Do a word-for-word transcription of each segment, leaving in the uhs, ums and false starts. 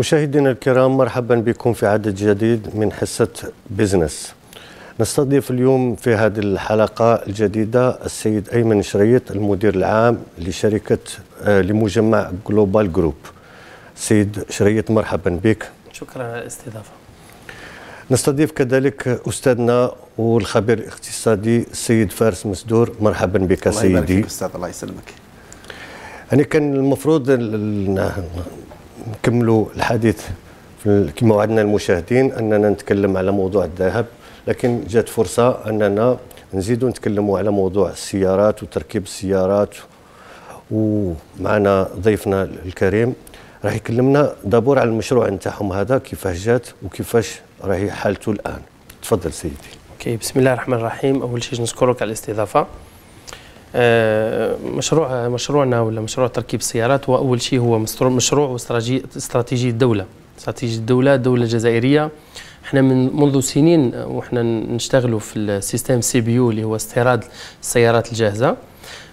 مشاهدينا الكرام، مرحبا بكم في عدد جديد من حصة بيزنس. نستضيف اليوم في هذه الحلقة الجديدة السيد أيمن شريط، المدير العام لشركة لمجمع جلوبال جروب. سيد شريط، مرحبا بك. شكرا على الاستضافة. نستضيف كذلك أستاذنا والخبير الاقتصادي السيد فارس مسدور، مرحبا بك. الله سيدي. الله يبارك أستاذ، الله يسلمك. يعني كان المفروض نكملوا الحديث كما وعدنا المشاهدين أننا نتكلم على موضوع الذهب، لكن جات فرصة أننا نزيدوا نتكلموا على موضوع السيارات وتركيب السيارات. ومعنا ضيفنا الكريم راح يكلمنا دابور على المشروع نتاعهم هذا، كيفاش جات وكيفاش راهي حالته الآن. تفضل سيدي. اوكي، بسم الله الرحمن الرحيم. أول شيء نشكرك على الاستضافة. مشروع مشروعنا ولا مشروع تركيب السيارات، وأول شيء هو مشروع استراتيجي الدولة، استراتيجية الدولة، الدولة الجزائرية. احنا من منذ سنين وحنا نشتغلوا في السيستم سي بي يو اللي هو استيراد السيارات الجاهزة.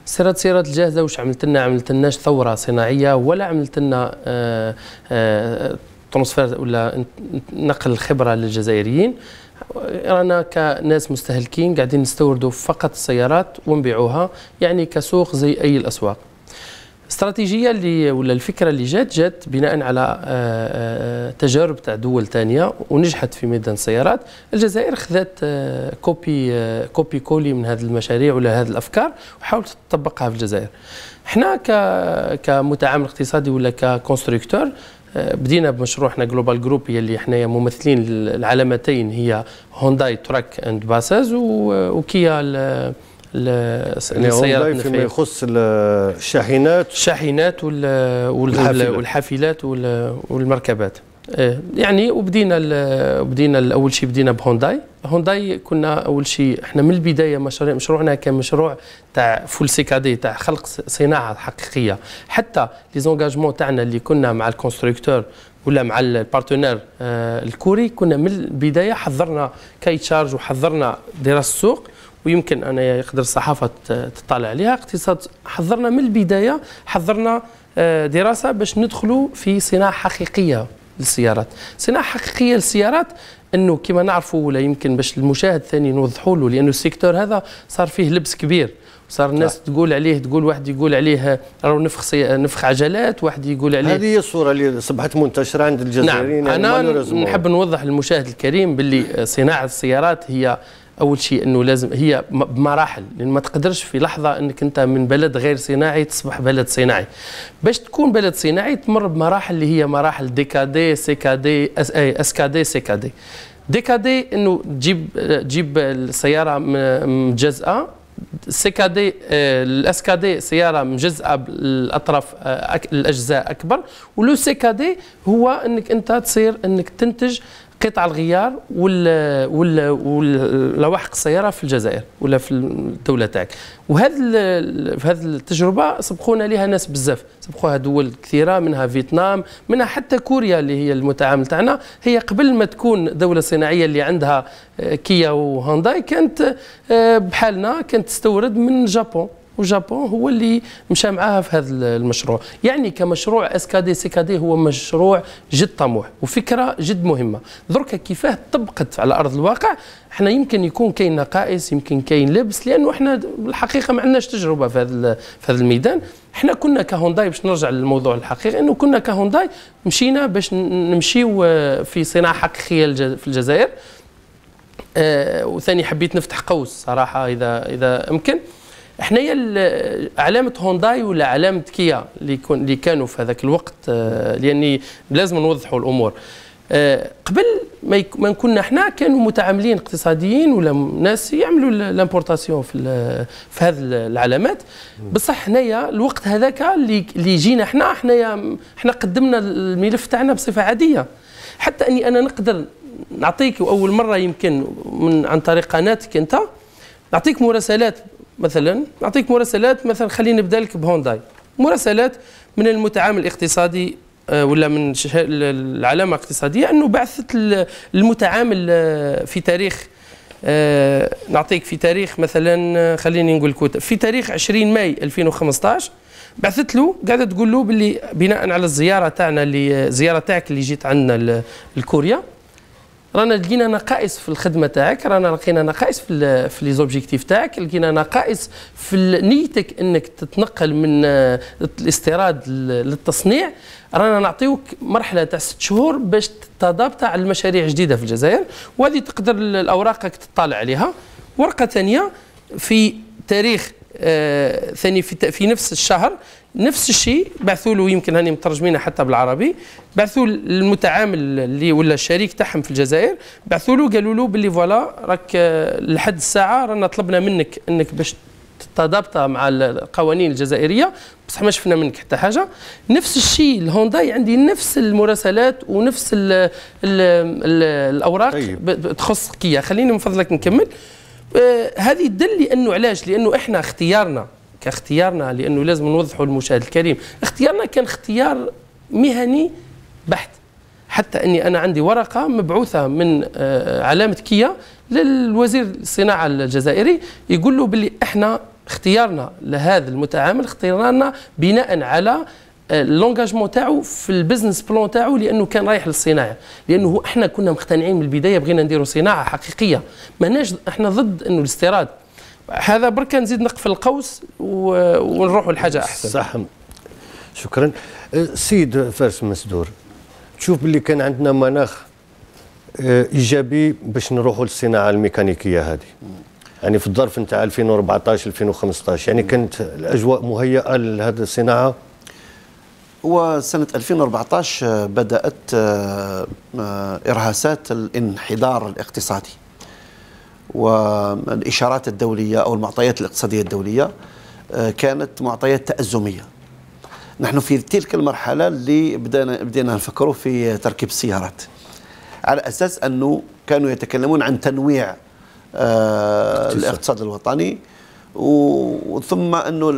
استيراد السيارات الجاهزة واش عملت لنا؟ عملت لناش ثورة صناعية، ولا عملت لنا اه اه ترانسفير ولا نقل الخبرة للجزائريين. رانا كناس مستهلكين قاعدين نستوردوا فقط السيارات ونبيعوها، يعني كسوق زي أي الأسواق. استراتيجية اللي ولا الفكرة اللي جات جات بناء على تجارب تاع دول ثانية ونجحت في ميدان السيارات. الجزائر خذات كوبي كوبي كولي من هذه المشاريع ولا هذه الأفكار وحاولت تطبقها في الجزائر. احنا كمتعامل اقتصادي ولا ككونستركتور بدينا بمشروعنا جلوبال جروب، هي اللي حنايا ممثلين العلامتين، هي هونداي تراك اند باسز وكيا السيارات النفعية. فيما يخص الشاحنات الشاحنات والحافلات والمركبات. يعني وبدينا بدينا اول شيء بدينا بهونداي. هونداي كنا اول شيء احنا من البدايه مشروع مشروعنا كان مشروع تاع فول سيكادي، تاع خلق صناعه حقيقيه. حتى لي زونجاجمون تاعنا اللي كنا مع الكونستركتور ولا مع البارتنير الكوري، كنا من البدايه حضرنا كاي تشارج وحضرنا دراسه السوق، ويمكن انا يقدر الصحافه تطلع عليها اقتصاد. حضرنا من البدايه، حضرنا دراسه باش ندخلوا في صناعه حقيقيه للسيارات. صناعه حقيقيه للسيارات انه كما نعرفوا، ولا يمكن باش المشاهد ثاني نوضحوا له، لانه السيكتور هذا صار فيه لبس كبير، صار الناس لا. تقول عليه، تقول واحد يقول عليه راهو نفخ نفخ عجلات، واحد يقول عليه. هذه هي الصوره اللي اصبحت منتشره عند الجزائريين. نعم. يعني انا نحب نوضح للمشاهد الكريم باللي صناعه السيارات هي اول شيء انه لازم هي بمراحل، لان ما تقدرش في لحظه انك انت من بلد غير صناعي تصبح بلد صناعي. باش تكون بلد صناعي تمر بمراحل اللي هي مراحل ديكادي سيكادي اسكادي سيكادي. ديكادي انه تجيب تجيب السياره مجزأه، سيكادي الاسكادي سياره مجزأه بالاطراف الاجزاء اكبر، ولو سيكادي هو انك انت تصير انك تنتج قطع الغيار واللواحق السياره في الجزائر ولا في الدوله تاعك. وهذه في هذه التجربه سبقونا لها ناس بزاف، سبقوها دول كثيره، منها فيتنام، منها حتى كوريا اللي هي المتعامل تاعنا. هي قبل ما تكون دوله صناعيه اللي عندها كيا وهونداي كانت بحالنا، كانت تستورد من جابون، وجابون هو اللي مشى معاها في هذا المشروع. يعني كمشروع اس كادي سي كادي هو مشروع جد طموح وفكره جد مهمه. دركا كيفاه طبقت على ارض الواقع، احنا يمكن يكون كاين نقائص، يمكن كاين لبس، لانه احنا الحقيقه ما عندناش تجربه في هذا في هذا الميدان. احنا كنا كهونداي، باش نرجع للموضوع الحقيقي، انه كنا كهونداي مشينا باش نمشيو في صناعه حقيقيه في الجزائر. اه وثاني حبيت نفتح قوس صراحه اذا اذا امكن. حنايا علامه هونداي ولا علامه كيا اللي كانوا في هذاك الوقت، لاني لازم نوضحوا الامور. قبل ما كنا احنا كانوا متعاملين اقتصاديين ولا ناس يعملوا الامبورتاسيون في في هذه العلامات. بصح حنايا الوقت هذاك اللي اللي جينا احنا حنايا احنا قدمنا الملف تاعنا بصفه عاديه. حتى اني انا نقدر نعطيك، واول مره يمكن من عن طريق قناتك انت نعطيك مراسلات، مثلا نعطيك مراسلات، مثلا خليني نبدا لك بهونداي. مراسلات من المتعامل الاقتصادي ولا من العلامه الاقتصاديه، انه بعثت المتعامل في تاريخ، نعطيك في تاريخ مثلا، خليني نقول لك في تاريخ عشرين ماي ألفين وخمسطاش بعثت له قاعده تقول له باللي بناء على الزياره تاعنا اللي زياره تاعك اللي جيت عندنا لكوريا رانا لقينا نقائص في الخدمه تاعك، رانا لقينا نقائص في في لي زوبجيكتيف تاعك، لقينا نقائص في نيتك انك تتنقل من الاستيراد للتصنيع. رانا نعطيوك مرحله تاع ست شهور باش تتضابط على المشاريع الجديده في الجزائر، وهذه تقدر الاوراقك تطالع عليها. ورقه ثانيه في تاريخ آه ثاني في, في نفس الشهر نفس الشيء بعثوا له، يمكن هاني مترجمينها حتى بالعربي، بعثوا للمتعامل اللي ولا الشريك تاعهم في الجزائر، بعثوا له قالوا له باللي فوالا راك آه لحد الساعه رانا طلبنا منك انك باش تتضابط مع القوانين الجزائريه، بصح ما شفنا منك حتى حاجه. نفس الشيء الهونداي عندي نفس المراسلات ونفس ال ال ال الاوراق طيب. تخص كيا. خليني من فضلك نكمل. هذه تدل لانه علاش؟ لانه احنا اختيارنا كاختيارنا لانه لازم نوضحوا للمشاهد الكريم، اختيارنا كان اختيار مهني بحت، حتى اني انا عندي ورقه مبعوثه من علامه كيا للوزير الصناعه الجزائري يقول له باللي احنا اختيارنا لهذا المتعامل اختيارنا بناء على اللونجاجمون تاعو في البزنس بلان تاعو، لانه كان رايح للصناعه، لانه احنا كنا مقتنعين من البدايه بغينا نديروا صناعه حقيقيه، ماناش احنا ضد انه الاستيراد. هذا بركا نزيد نقفل القوس ونروحوا لحاجه احسن. صح، شكرا. السيد فارس مسدور، تشوف باللي كان عندنا مناخ ايجابي باش نروحوا للصناعه الميكانيكيه هذه، يعني في الظرف نتاع ألفين وأربعطاش ألفين وخمسطاش يعني كانت الاجواء مهيئه لهذه الصناعه. وسنة ألفين وأربعطاش بدأت إرهاسات الانحدار الاقتصادي والإشارات الدولية أو المعطيات الاقتصادية الدولية كانت معطيات تأزمية. نحن في تلك المرحلة اللي بدأنا بدينا نفكروا في تركيب السيارات على أساس أنه كانوا يتكلمون عن تنويع الاقتصاد الوطني، وثم أنه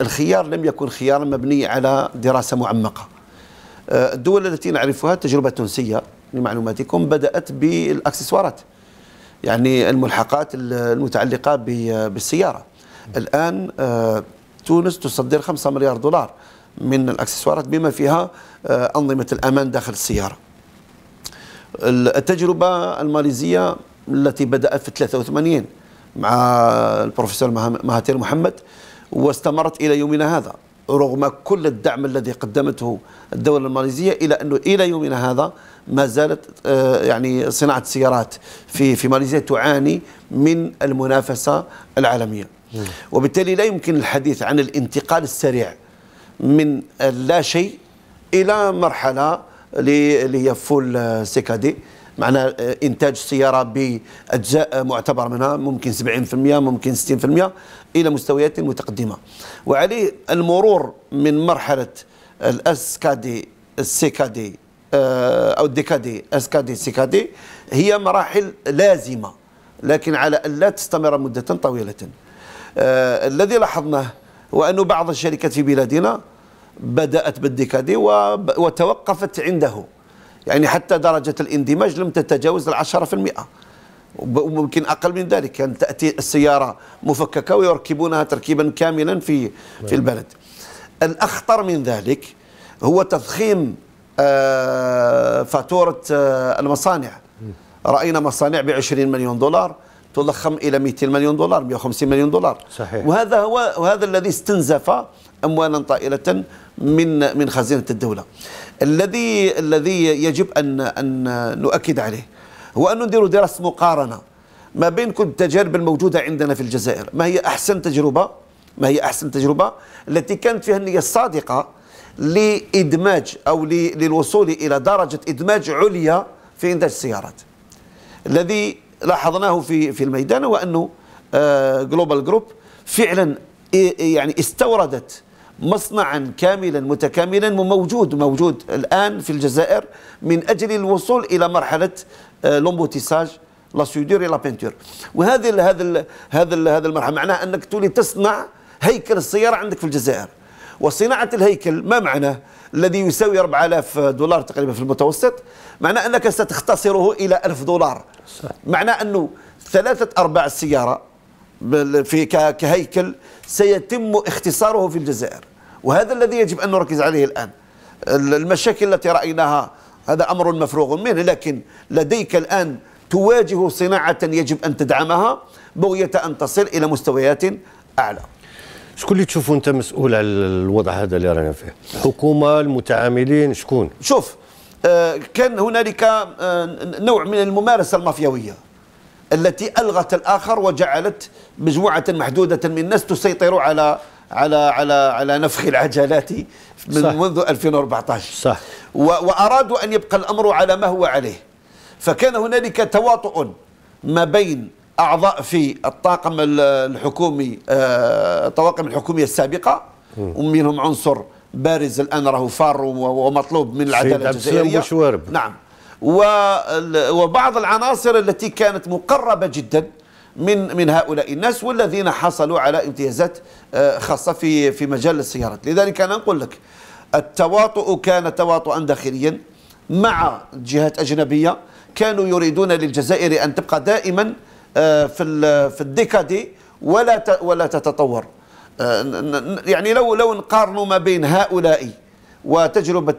الخيار لم يكن خيارا مبني على دراسة معمقة. الدول التي نعرفها التجربة التونسية لمعلوماتكم بدأت بالأكسسوارات، يعني الملحقات المتعلقة بالسيارة. الآن تونس تصدر خمسة مليار دولار من الأكسسوارات بما فيها أنظمة الأمان داخل السيارة. التجربة الماليزية التي بدأت في ثلاثة وثمانين مع البروفيسور مهاتير محمد واستمرت إلى يومنا هذا رغم كل الدعم الذي قدمته الدولة الماليزية، إلى أنه إلى يومنا هذا ما زالت يعني صناعة السيارات في في ماليزيا تعاني من المنافسة العالمية. وبالتالي لا يمكن الحديث عن الانتقال السريع من لا شيء إلى مرحلة اللي هي فول سيكادي، معناه إنتاج السيارة بأجزاء معتبر منها ممكن سبعين بالمئة ممكن ستين بالمئة إلى مستويات متقدمة. وعليه المرور من مرحلة الأسكادي السيكادي أو الديكادي أسكادي سيكادي هي مراحل لازمة، لكن على أن لا تستمر مدة طويلة. الذي لاحظناه هو أن بعض الشركات في بلادنا بدأت بالديكادي وتوقفت عنده، يعني حتى درجة الاندماج لم تتجاوز العشرة في المئة وممكن أقل من ذلك. كانت يعني تأتي السيارة مفككة ويركبونها تركيبا كاملا في في البلد. الأخطر من ذلك هو تضخيم فاتورة المصانع. رأينا مصانع بعشرين مليون دولار تضخم إلى مئتين مليون دولار مئة وخمسين مليون دولار. صحيح. وهذا هو وهذا الذي استنزف أموالا طائلة من من خزينة الدولة. الذي الذي يجب ان ان نؤكد عليه هو ان نديروا دراسه مقارنه ما بين كل التجارب الموجوده عندنا في الجزائر، ما هي احسن تجربه ما هي احسن تجربه التي كانت فيها النيه الصادقه لادماج او للوصول الى درجه ادماج عليا في انتاج السيارات. الذي لاحظناه في في الميدان هو انه جلوبال جروب فعلا يعني استوردت مصنعا كاملا متكاملا موجود موجود الان في الجزائر من اجل الوصول الى مرحله لومبوتيساج لا سودور لا بينتور. وهذه هذا هذا هذا المرحله معناها انك تولي تصنع هيكل السياره عندك في الجزائر. وصناعه الهيكل ما معناه؟ الذي يساوي أربعة آلاف دولار تقريبا في المتوسط، معناه انك ستختصره الى ألف دولار. معناه انه ثلاثه ارباع السياره في كهيكل سيتم اختصاره في الجزائر، وهذا الذي يجب أن نركز عليه الآن. المشاكل التي رأيناها هذا أمر مفروغ منه، لكن لديك الآن تواجه صناعة يجب أن تدعمها بغية أن تصل إلى مستويات أعلى. شكون اللي تشوفوا أنت مسؤول على الوضع هذا اللي رانا فيه؟ الحكومة، المتعاملين، شكون؟ شوف، كان هنالك نوع من الممارسة المافياوية التي ألغت الآخر وجعلت مجموعة محدودة من الناس تسيطر على على على على نفخ العجلات من منذ ألفين وأربعطاش. صح. وأرادوا أن يبقى الأمر على ما هو عليه، فكان هنالك تواطؤ ما بين أعضاء في الطاقم الحكومي، الطواقم الحكومية السابقة، ومنهم عنصر بارز الآن راهو فار ومطلوب من العدالة الجزائرية. نعم. وبعض العناصر التي كانت مقربة جدا من من هؤلاء الناس والذين حصلوا على امتيازات خاصة في في مجال السيارات. لذلك أنا أقول لك التواطؤ كان تواطؤا داخليا مع جهات أجنبية كانوا يريدون للجزائر أن تبقى دائما في في الديكادي ولا ولا تتطور. يعني لو لو نقارنوا ما بين هؤلاء وتجربة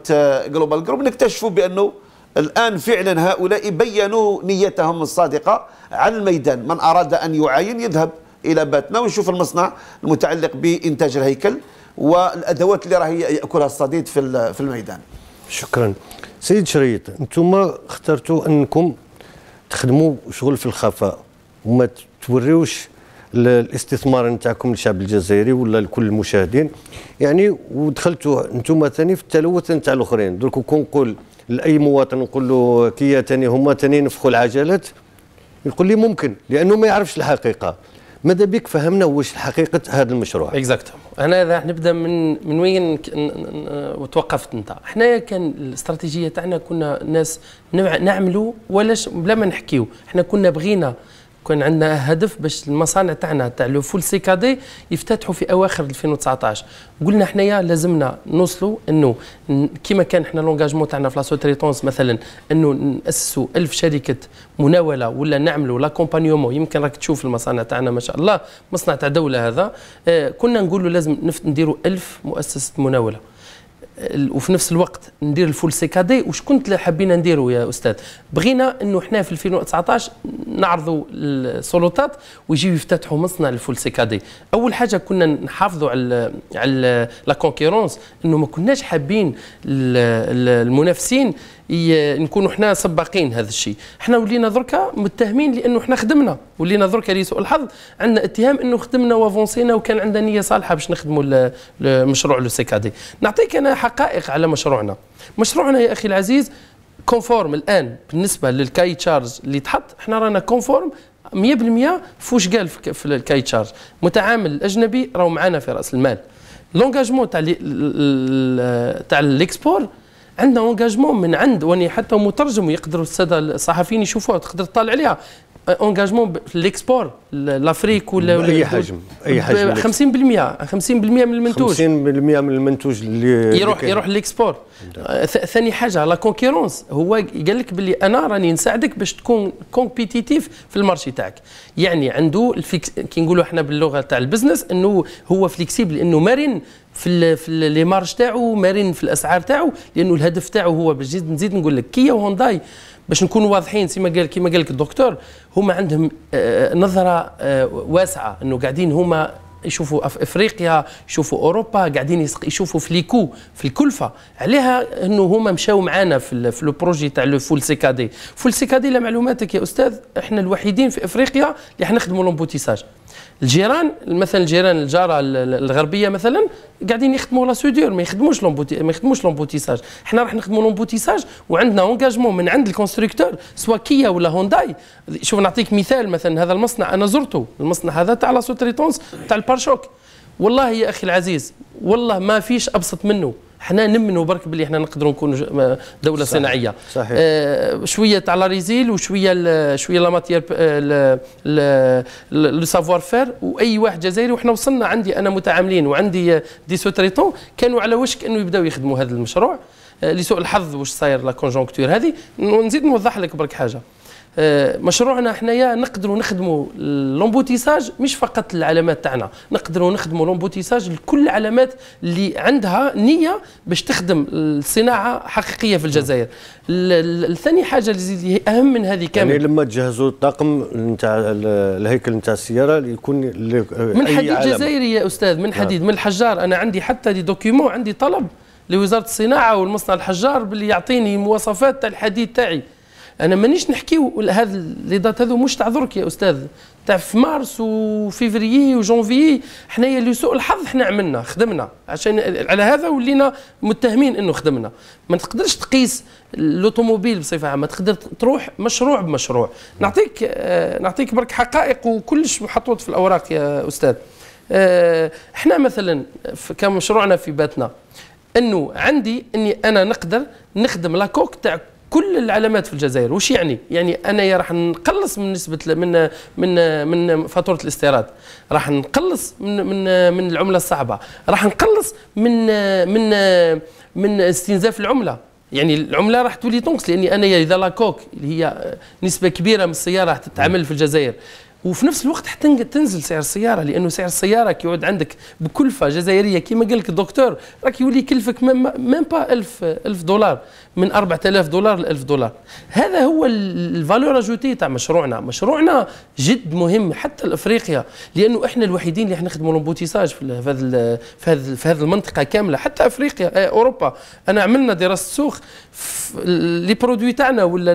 جلوبال جروب نكتشفوا بأنه الآن فعلا هؤلاء بيّنوا نيتهم الصادقة على الميدان. من أراد أن يعاين يذهب إلى باتنا ويشوف المصنع المتعلق بإنتاج الهيكل والأدوات اللي راهي يأكلها الصديد في في الميدان. شكرا سيد شريط. أنتم اخترتوا أنكم تخدموا شغل في الخفاء وما توريوش الاستثمار نتاعكم للشعب الجزائري ولا لكل المشاهدين يعني، ودخلتوا أنتم ثاني في التلوث نتاع الآخرين. درك كون نقول لأي مواطن نقول له كيا تاني هما تاني نفخوا العجلات يقول لي ممكن، لأنه ما يعرفش الحقيقة. ماذا بك فهمنا واش حقيقة هذا المشروع؟ اكزاكتوم. أنا راح نبدأ من من وين وتوقفت أنت. حنايا كان الاستراتيجية تاعنا كنا ناس نعملوا ولاش بلا ما نحكيو، حنا كنا بغينا كان عندنا هدف باش المصانع تاعنا تاع لو فول سيكادي يفتتحوا في اواخر ألفين وتسعطاش. قلنا حنايا لازمنا نوصلوا انه كيما كان حنا لونجاجمون تاعنا في لاسو تريتونس مثلا انه ناسسوا ألف شركه مناوله ولا نعملوا لاكومبانيومون. يمكن راك تشوف المصانع تاعنا ما شاء الله مصنع تاع دوله هذا. آه كنا نقولوا لازم نديروا ألف مؤسسه مناوله وفي نفس الوقت ندير الفول سيكادي. وش كنت حبينا نديرو يا أستاذ؟ بغينا أنه إحنا في ألفين وتسعطاش نعرضوا السلطات ويجيو يفتتحوا مصنع الفول سيكادي. أول حاجة كنا نحافظوا على على لا كونكيرونس، أنه ما كناش حابين المنافسين نكونوا احنا سباقين. هذا الشيء احنا ولينا دركا متهمين لانه احنا خدمنا، ولينا دركا لسوء الحظ عندنا اتهام انه خدمنا وافونسينا وكان عندنا نيه صالحه باش نخدموا المشروع لو سيكادي. نعطيك انا حقائق على مشروعنا. مشروعنا يا اخي العزيز كونفورم الان بالنسبه للكاي تشارج اللي تحط، احنا رانا كونفورم مية بالمية فوش قال في الكاي تشارج. متعامل اجنبي راهو معنا في راس المال. لونجاجمون تاع تاع الاكسبور عندنا انجاجمون من عند واني حتى مترجم ويقدروا الساده الصحفيين يشوفوها تقدر تطلع عليها. انجاجمون في الاكسبور لافريك ولا اي حجم اي حجم خمسين بالمية خمسين بالمية من المنتوج خمسين بالمية من المنتوج اللي يروح يروح للاكسبور. ثاني حاجه لا كونكيرونس. هو قال لك باللي انا راني نساعدك باش تكون كومبيتيتيف في المارشي تاعك. يعني عنده كي نقولوا احنا باللغه تاع البزنس انه هو فليكسيبل، انه مرن في ال في لي مارج تاعو، مرن في الاسعار تاعو، لانه الهدف تاعو هو باش نزيد نقول لك كيا وهونداي باش نكونوا واضحين كما قال كما قال لك الدكتور هما عندهم نظره واسعه، انه قاعدين هما يشوفوا في افريقيا، يشوفوا اوروبا، قاعدين يشوفوا في ليكو في الكلفه. عليها انه هما مشاو معانا في لو بروجي تاع لو فول سيكادي. فول سيكادي لمعلوماتك يا استاذ احنا الوحيدين في افريقيا اللي حنخدموا لومبوتيساج. الجيران مثلا الجيران الجاره الغربيه مثلا قاعدين يخدموا لا سودور ما يخدموش لومبوتي ما يخدموش لومبوتيساج. حنا راح نخدموا لومبوتيساج وعندنا انجاجمون من عند الكونستركتور سوا كيا ولا هونداي. شوف نعطيك مثال، مثلا هذا المصنع انا زرته، المصنع هذا تاع لا سوتريتونس تاع البارشوك. والله يا اخي العزيز والله ما فيش ابسط منه. حنا نمنوا برك باللي حنا نقدروا نكونوا دوله صحيح. صناعيه صحيح. آه شويه تاع لا ريزيل وشويه ال شويه لا ماتيير لو سافوار فير واي واحد جزائري. وحنا وصلنا عندي انا متعاملين وعندي دي سوتريتون كانوا على وشك انه يبداو يخدموا هذا المشروع. آه لسوء الحظ واش صاير لا كونجونكتور هذه. ونزيد نوضح لك برك حاجه، مشروعنا حنايا نقدروا نخدموا لومبوتيساج مش فقط العلامات تاعنا، نقدروا نخدموا لومبوتيساج لكل العلامات اللي عندها نيه باش تخدم الصناعه حقيقيه في الجزائر. الثاني حاجه اللي اهم من هذه كامل، يعني لما تجهزوا الطاقم نتاع الهيكل نتاع السياره يكون من حديد جزائري يا استاذ، من حديد، من الحجار. انا عندي حتى دي دوكيومون، عندي طلب لوزاره الصناعه والمصنع الحجار باللي يعطيني مواصفات تاع الحديد تاعي. انا مانيش نحكيو هذا لي دات هذو مش تاع درك يا استاذ، تاع في مارس وفيفريي وجونفيي. حنايا لسوء الحظ حنا عملنا خدمنا، عشان على هذا ولينا متهمين انه خدمنا. ما تقدرش تقيس الاوتوموبيل بصفه عامه، تقدر تروح مشروع بمشروع. نعطيك نعطيك برك حقائق وكلش محطوط في الاوراق يا استاذ. احنا مثلا كمشروعنا في باتنا انه عندي اني انا نقدر نخدم لاكوك تاع كل العلامات في الجزائر. وش يعني؟ يعني انا راح نقلص من نسبه من من من فاتوره الاستيراد، راح نقلص من من من العمله الصعبه، راح نقلص من من من استنزاف العمله. يعني العمله راح تولي تنقص، لاني انا اذا لاكوك اللي هي نسبه كبيره من السياره راح تتعمل في الجزائر، وفي نفس الوقت حتى تنزل سعر السياره، لانه سعر السياره كي يعود عندك بكلفه جزائريه كما قال لك الدكتور راك يولي يكلفك ميم با ألف دولار، من أربعة آلاف دولار ل ألف دولار. هذا هو الفالور اجوتي تاع مشروعنا. مشروعنا جد مهم حتى لافريقيا، لانه احنا الوحيدين اللي حنخدموا لومبوتيساج في هذا في هذه المنطقه كامله، حتى افريقيا اوروبا. انا عملنا دراسه سوق، لي برودوي تاعنا ولا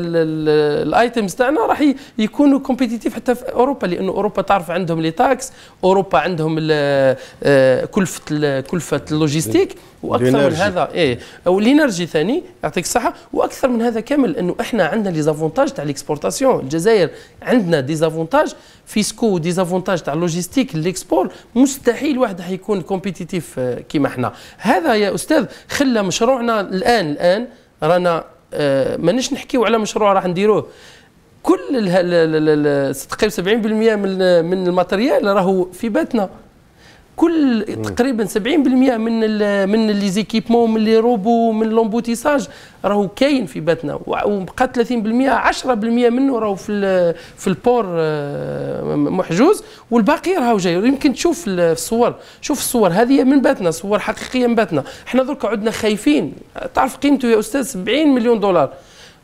الايتيمز تاعنا راح يكونوا كومبيتيتيف حتى في اوروبا، لأن أوروبا تعرف عندهم لي تاكس، أوروبا عندهم كلفة كلفة اللوجيستيك وأكثر من هذا، إيه والإنرجي ثاني يعطيك الصحة. وأكثر من هذا كامل أنه إحنا عندنا ليزافونتاج تاع ليكسبورتاسيون. الجزائر عندنا ديزافونتاج فيسكو، ديزافونتاج تاع اللوجيستيك الإكسبور، مستحيل واحد حيكون كومبيتيتيف كيما إحنا. هذا يا أستاذ خلى مشروعنا الآن الآن رانا مانيش نحكيو على مشروع راح نديروه، كل تقريبا سبعين بالمئة من من الماتريال راهو في باتنا، كل تقريبا سبعين بالمئة من ال من لي زيكيبمون، من لي روبو، من لومبوتيساج راهو كاين في باتنا، وبقى ثلاثين بالمئة عشرة بالمئة منه راهو في في البور محجوز، والباقي راهو جاي. يمكن تشوف الصور، شوف الصور هذه من باتنا، صور حقيقيه من باتنا. احنا درك عدنا خايفين، تعرف قيمته يا استاذ سبعين مليون دولار،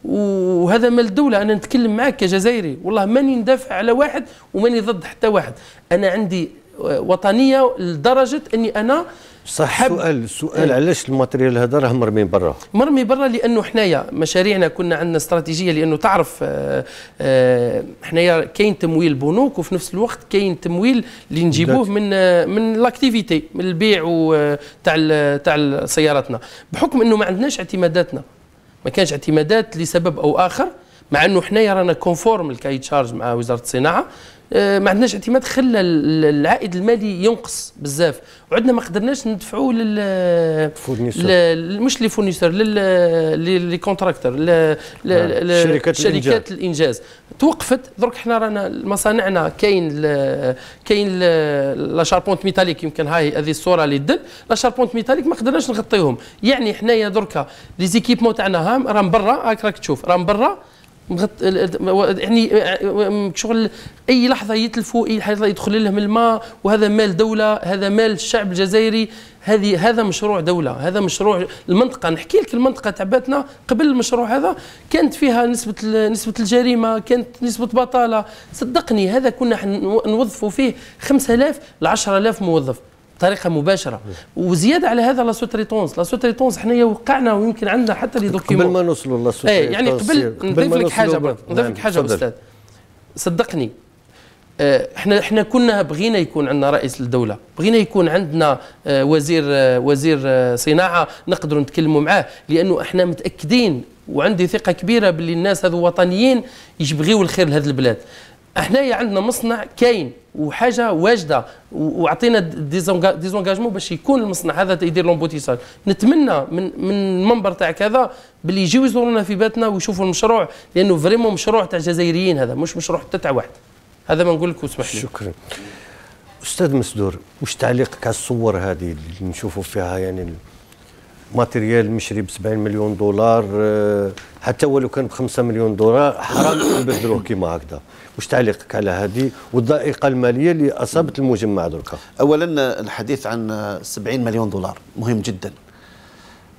وهذا مال الدولة. أنا نتكلم معك كجزائري، والله ماني ندافع على واحد وماني ضد حتى واحد، أنا عندي وطنية لدرجة أني أنا صح. سؤال سؤال إيه؟ علاش الماتريال هذا راه مرمي برا؟ مرمي برا لأنه حنايا مشاريعنا كنا عندنا استراتيجية، لأنه تعرف حنايا كاين تمويل بنوك، وفي نفس الوقت كاين تمويل اللي نجيبوه من من لاكتيفيتي، من البيع تاع تاع سياراتنا، بحكم أنه ما عندناش اعتماداتنا، ما كانش اعتمادات لسبب او اخر، مع انه حنايا رانا كونفورم الكاي تشارج مع وزاره الصناعه. اه ما عندناش اعتماد، خلى العائد المالي ينقص بزاف، وعندنا ما قدرناش ندفعوه لل مش لي فورنيسور، لي كونتراكتور، لشركات شركات الانجاز توقفت. درك حنا رانا مصانعنا كاين كاين لا شاربونت ميتاليك، يمكن هاي هذه الصوره اللي تدل لا شاربونت ميتاليك ما قدرناش نغطيهم. يعني حنايا دركا لي زيكيبمون تاعنا هام راهم برا، هاك راك تشوف راهم برا، يعني شغل اي لحظه يتلفوا، اي لحظه يدخل لهم الماء. وهذا مال دوله، هذا مال الشعب الجزائري، هذه هذا مشروع دوله، هذا مشروع المنطقه. نحكي لك المنطقه تعباتنا قبل المشروع هذا كانت فيها نسبه نسبه الجريمه، كانت نسبه بطاله، صدقني هذا كنا نوظفوا فيه خمسة آلاف ل عشرة آلاف موظف بطريقه مباشره. وزياده على هذا لا سوتريتونس، لا سوتريتونس حنايا وقعنا، ويمكن عندنا حتى لي دوكيومون قبل ما نوصلوا لا سوتريتونس. يعني قبل نضيف لك حاجه، نضيف لك حاجه استاذ، صدقني احنا احنا كنا بغينا يكون عندنا رئيس للدوله، بغينا يكون عندنا وزير وزير صناعه نقدروا نتكلموا معاه، لانه احنا متاكدين وعندي ثقه كبيره باللي الناس هذو وطنيين يبغيوا الخير لهذه البلاد. احنايا عندنا مصنع كاين وحاجه واجده، وعطينا ديزونجاجمون باش يكون المصنع هذا يدير لومبوتيساج. نتمنى من من المنبر تاع كذا باللي يجيو يزورونا في باتنا ويشوفوا المشروع، لانه فريمون مشروع تاع جزائريين هذا، مش مشروع حتى تاع واحد. هذا ما نقول لك واسمح لي. شكرا. استاذ مسدور، واش تعليقك على الصور هذه اللي نشوفوا فيها يعني ماتريال مشري ب سبعين مليون دولار، حتى ولو كان ب خمسة مليون دولار حرام نبدلوه كيما هكذا. واش تعليقك على هذه والضائقه الماليه اللي اصابت المجمع دركا؟ اولا الحديث عن سبعين مليون دولار مهم جدا.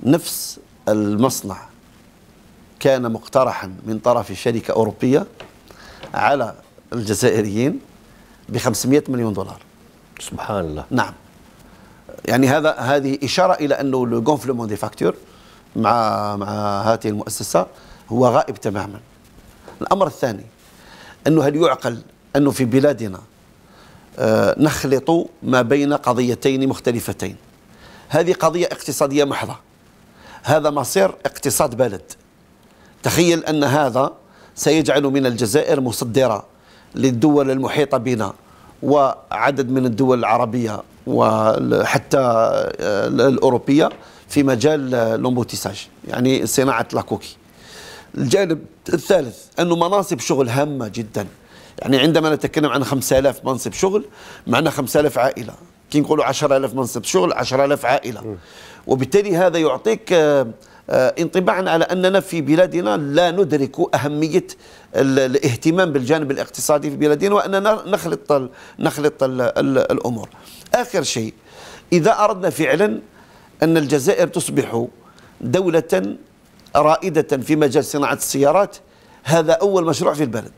نفس المصنع كان مقترحا من طرف شركه اوروبيه على الجزائريين ب خمسمائة مليون دولار. سبحان الله. نعم. يعني هذا هذه اشاره الى انه لو غونفلومون دي فاكتور مع مع هذه المؤسسه هو غائب تماما. الامر الثاني انه هل يعقل انه في بلادنا آه نخلط ما بين قضيتين مختلفتين؟ هذه قضيه اقتصاديه محضه. هذا مصير اقتصاد بلد. تخيل ان هذا سيجعل من الجزائر مصدره للدول المحيطه بنا وعدد من الدول العربيه وحتى الأوروبية في مجال لومبوتيساج، يعني صناعة لاكوكي. الجانب الثالث أنه مناصب شغل هامة جدا. يعني عندما نتكلم عن خمسة آلاف منصب شغل معنا خمسة آلاف عائلة، كي نقولوا عشرة آلاف منصب شغل عشرة آلاف عائلة، وبالتالي هذا يعطيك انطباعا على أننا في بلادنا لا ندرك أهمية الاهتمام بالجانب الاقتصادي في بلادنا وأننا نخلط نخلط الأمور. آخر شيء، إذا أردنا فعلا أن الجزائر تصبح دولة رائدة في مجال صناعة السيارات، هذا أول مشروع في البلد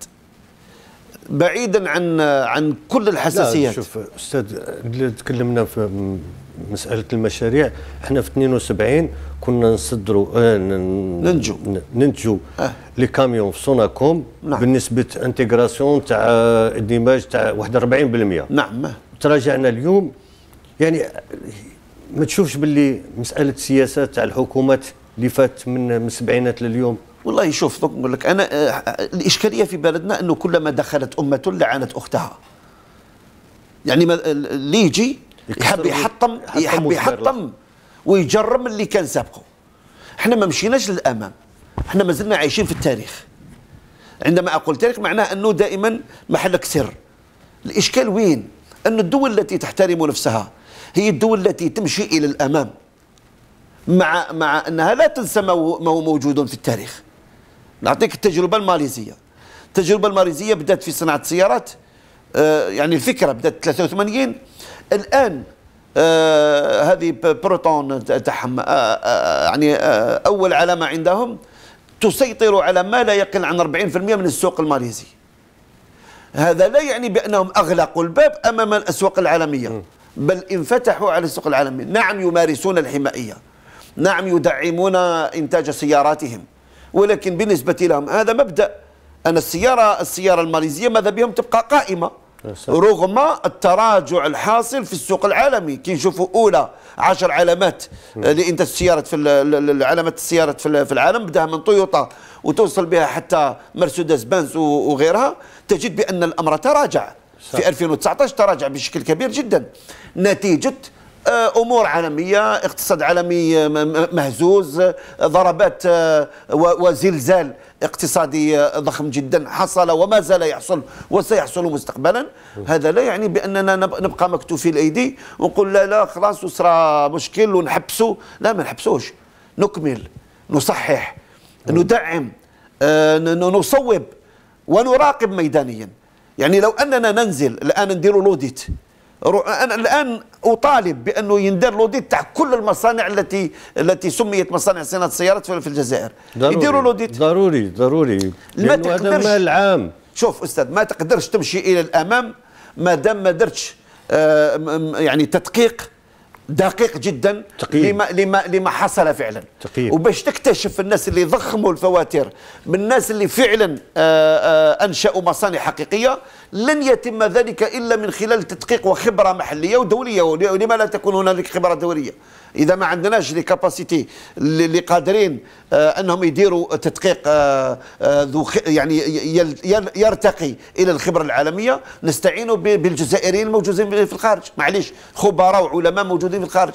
بعيدا عن عن كل الحساسيات. لا شوف أستاذ، اللي تكلمنا في مسألة المشاريع احنا في اثنين وسبعين كنا نصدروا آه ننتجوا ننتجوا آه. لي كاميون في سوناكوم. نعم. بالنسبة انتيغراسيون تاع اندماج تاع واحد وأربعين بالمئة. نعم. تراجعنا اليوم. يعني ما تشوفش باللي مسألة السياسات تاع الحكومات اللي فات من من السبعينات لليوم؟ والله شوف دوك نقول لك انا الاشكالية في بلدنا انه كلما دخلت امة لعنت اختها. يعني اللي يجي يحب يحطم يحب يحطم ويجرم اللي كان سابقه. احنا ما مشيناش للامام، احنا ما زلنا عايشين في التاريخ. عندما اقول تاريخ معناه انه دائما محلك سر. الاشكال وين؟ ان الدول التي تحترم نفسها هي الدول التي تمشي الى الامام، مع مع انها لا تنسى ما هو موجود في التاريخ. نعطيك التجربه الماليزيه. التجربه الماليزيه بدات في صناعه السيارات، آه يعني الفكره بدات ثلاثة وثمانين. الآن آه هذه بروتون تاعهم آه آه يعني آه أول علامة عندهم تسيطر على ما لا يقل عن أربعين بالمئة من السوق الماليزي. هذا لا يعني بأنهم أغلقوا الباب أمام الأسواق العالمية، بل انفتحوا على السوق العالمي. نعم يمارسون الحمائية، نعم يدعمون إنتاج سياراتهم، ولكن بالنسبة لهم هذا مبدأ أن السيارة السيارة الماليزية ماذا بهم تبقى قائمة رغم التراجع الحاصل في السوق العالمي. كي نشوفوا اولى عشر علامات لانتاج السيارات في العلامات السيارات في العالم، بداها من تويوتا وتوصل بها حتى مرسيدس بنز وغيرها، تجد بان الامر تراجع. صح. في ألفين وتسعطاش تراجع بشكل كبير جدا نتيجه امور عالميه، اقتصاد عالمي مهزوز، ضربات وزلزال اقتصادي ضخم جدا حصل وما زال يحصل وسيحصل مستقبلا. هذا لا يعني باننا نبقى مكتوفي الايدي ونقول لا لا خلاص وصرا مشكل ونحبسوا. لا، ما نحبسوش، نكمل، نصحح، ندعم، نصوب ونراقب ميدانيا. يعني لو اننا ننزل الان نديروا لوديت، أنا الآن أطالب بأنه يندار لوديت تاع كل المصانع التي التي سميت مصانع صناعة السيارات في الجزائر. يديروا لوديت ضروري ضروري، لأنه هذا مال عام. شوف أستاذ، ما تقدرش تمشي إلى الأمام ما دام ما درتش يعني تدقيق دقيق جدا لما, لما, لما حصل فعلا. وباش تكتشف الناس اللي ضخموا الفواتير من الناس اللي فعلا آآ آآ أنشأوا مصانع حقيقية، لن يتم ذلك إلا من خلال تدقيق وخبرة محلية ودولية. ولما لا تكون هنالك خبرة دولية؟ إذا ما عندناش لي كاباسيتي اللي قادرين أنهم يديروا تدقيق آآ آآ ذو يعني يرتقي إلى الخبرة العالمية، نستعينوا بالجزائريين الموجودين في الخارج. معليش، خبراء وعلماء موجودين في الخارج.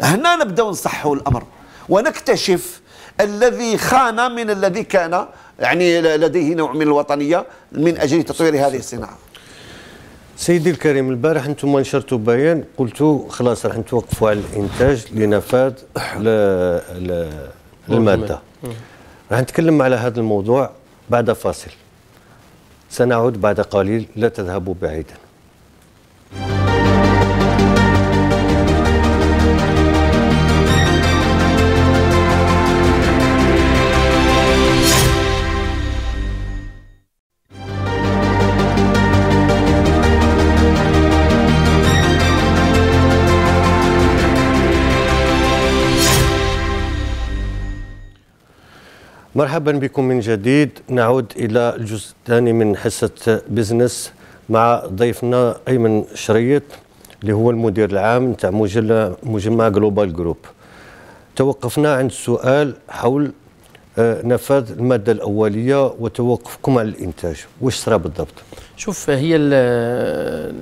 هنا نبدأ نصحوا الأمر ونكتشف الذي خان من الذي كان يعني لديه نوع من الوطنية من أجل تطوير هذه الصناعة. سيدي الكريم، البارح انتم نشرتوا بيان قلتوا خلاص راح نتوقفوا على الانتاج لنفاذ الماده. راح نتكلم على هذا الموضوع بعد فاصل. سنعود بعد قليل، لا تذهبوا بعيدا. مرحبا بكم من جديد. نعود إلى الجزء الثاني من حصة بزنس مع ضيفنا أيمن شريط اللي هو المدير العام تاع مجمع جلوبال جروب. توقفنا عند السؤال حول نفاذ المادة الأولية وتوقفكم على الإنتاج، واش صرا بالضبط؟ شوف، هي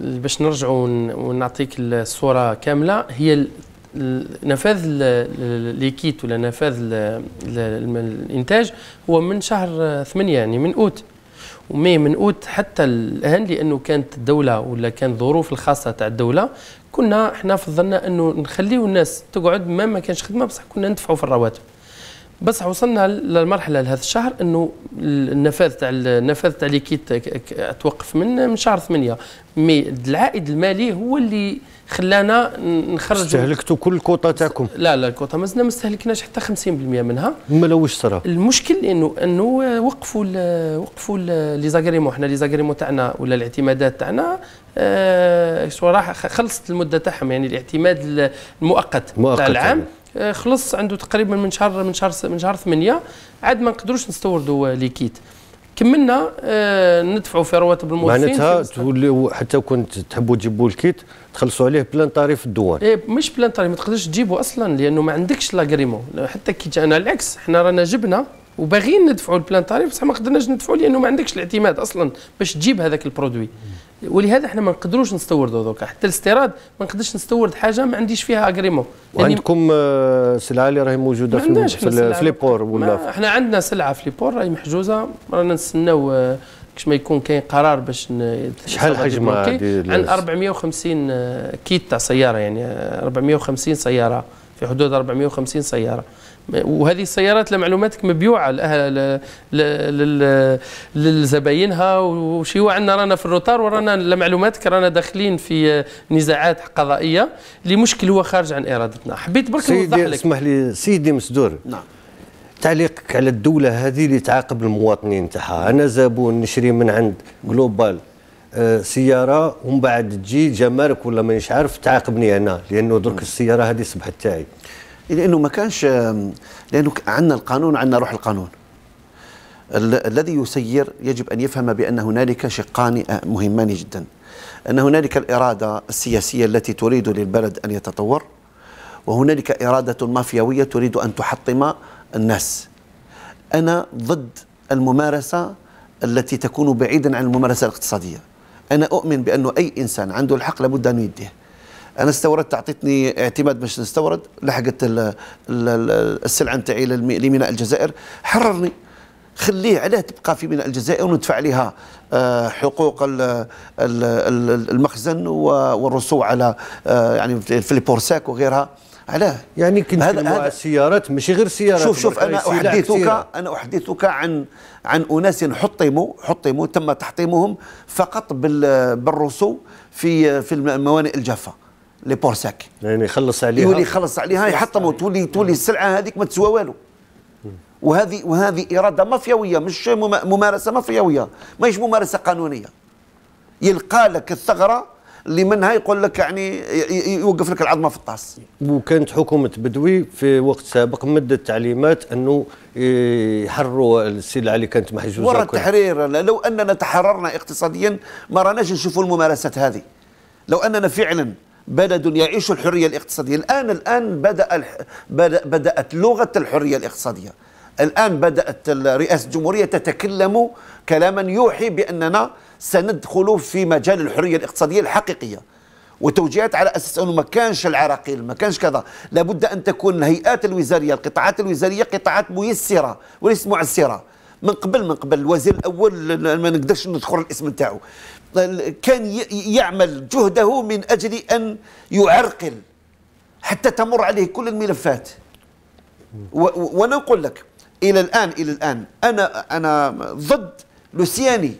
باش نرجعوا ونعطيك الصورة كاملة، هي نفاذ ليكيت ولا نفاذ الانتاج هو من شهر ثمانية، يعني من اوت ومي من اوت حتى الان، لانه كانت الدوله ولا كانت الظروف الخاصه تاع الدوله. كنا احنا فضلنا انه نخليو الناس تقعد ما ما كانش خدمه، بصح كنا ندفعوا في الرواتب. بصح وصلنا للمرحله لهذا الشهر انه النفاذ تاع النفاذ تاع ليكيت توقف من من شهر ثمانية، مي العائد المالي هو اللي خلانا نخرجوا. استهلكتوا كل الكوطه تاعكم؟ لا لا، الكوطه مازلنا ما استهلكناش حتى خمسين بالمئة منها. مالا واش صرا؟ المشكل انه انه وقفوا ال وقفوا لي زاغريمون، حنا لي زاغريمون تاعنا ولا الاعتمادات تاعنا آه راح خلصت المده تاعهم، يعني الاعتماد المؤقت تاع العام آه خلص عنده تقريبا من شهر من شهر من شهر ثمانية، عاد ما نقدروش نستوردوا ليكيت. كملنا آه ندفعوا في رواتب الموظفين. معناتها تولي حتى كنت تحبوا تجيبوا الكيت تخلصوا عليه بلان طريف الدوان. ايه، مش بلان طريف، ما تقدرش تجيبه اصلا لانه ما عندكش لاغريمون حتى كي جانا. العكس، احنا رانا جبنا وباغيين ندفعوا البلان طريف، بصح ما قدرناش ندفعوا لانه ما عندكش الاعتماد اصلا باش تجيب هذاك البرودوي، ولهذا احنا ما نقدروش نستوردوا دوكا حتى الاستيراد. ما نقدرش نستورد حاجه ما عنديش فيها اغريمون. وعندكم يعني سلعه اللي راهي موجوده في, في ليبور ولا؟ احنا عندنا سلعه في ليبور راهي محجوزه، رانا نستناو كش ما يكون كاين قرار باش. شحال حجمها؟ عن أربعمئة وخمسين كيت تاع سياره، يعني أربعمئة وخمسين سياره، في حدود أربعمئة وخمسين سياره. وهذه السيارات لمعلوماتك مبيوعه لأهل لزباينها، وشيوع عندنا رانا في الروتار، ورانا لمعلوماتك رانا داخلين في نزاعات قضائيه لمشكل هو خارج عن ارادتنا. حبيت برك نوضح لك. اسمح لي سيدي مسدور، نعم، تعليقك على الدوله هذه اللي تعاقب المواطنين تاعها. انا زبون نشري من عند جلوبال أه سياره، ومن بعد تجي جمارك ولا مانيش عارف تعاقبني انا لانه درك السياره هذه صبحت تاعي، لانه ما كانش، لانه عندنا القانون، عندنا روح القانون. الذي يسير يجب ان يفهم بان هنالك شقان مهمان جدا، ان هنالك الاراده السياسيه التي تريد للبلد ان يتطور، وهنالك اراده مافياويه تريد ان تحطم الناس. انا ضد الممارسه التي تكون بعيدا عن الممارسه الاقتصاديه. انا اؤمن بانه اي انسان عنده الحق لابد ان يديه. انا استوردت، اعطيتني اعتماد باش نستورد، لحقت السلعه نتاعي لميناء الجزائر، حررني، خليه علاه تبقى في ميناء الجزائر وندفع لها حقوق المخزن والرسوم على يعني في البورساك وغيرها. علاه يعني كنت مع السيارات، ماشي غير سيارات. شوف شوف، انا احدثك انا احدثك عن عن اناس حطموا حطموا تم تحطيمهم فقط بالرسوم في في الموانئ الجافه، لي بورساك، يعني يخلص عليها يولي يخلص عليها يحطموا، تولي تولي السلعه هذيك ما تسوى والو. وهذه وهذه اراده مافياويه، مش ممارسه مافياويه، ماهيش ممارسه قانونيه. يلقى لك الثغره اللي منها يقول لك، يعني يوقف لك العظمه في الطاس. وكانت حكومه بدوي في وقت سابق مدت تعليمات انه يحرروا السلع اللي كانت محجوزه. ورا التحرير، لو اننا تحررنا اقتصاديا ما راناش نشوفوا الممارسات هذه. لو اننا فعلا بلد يعيش الحريه الاقتصاديه، الان الان بدا بدات لغه الحريه الاقتصاديه. الآن بدأت رئاسة الجمهورية تتكلم كلاما يوحي بأننا سندخل في مجال الحرية الاقتصادية الحقيقية، وتوجيهات على أساس أنه ما كانش العراقيل، ما كانش كذا. لابد أن تكون الهيئات الوزارية، القطاعات الوزارية قطاعات ميسرة وليس معسرة، من قبل من قبل الوزير الاول ما نقدرش نذكر الاسم نتاعو، كان يعمل جهده من اجل ان يعرقل حتى تمر عليه كل الملفات. وانا نقول لك الى الان الى الان انا انا ضد لوسياني.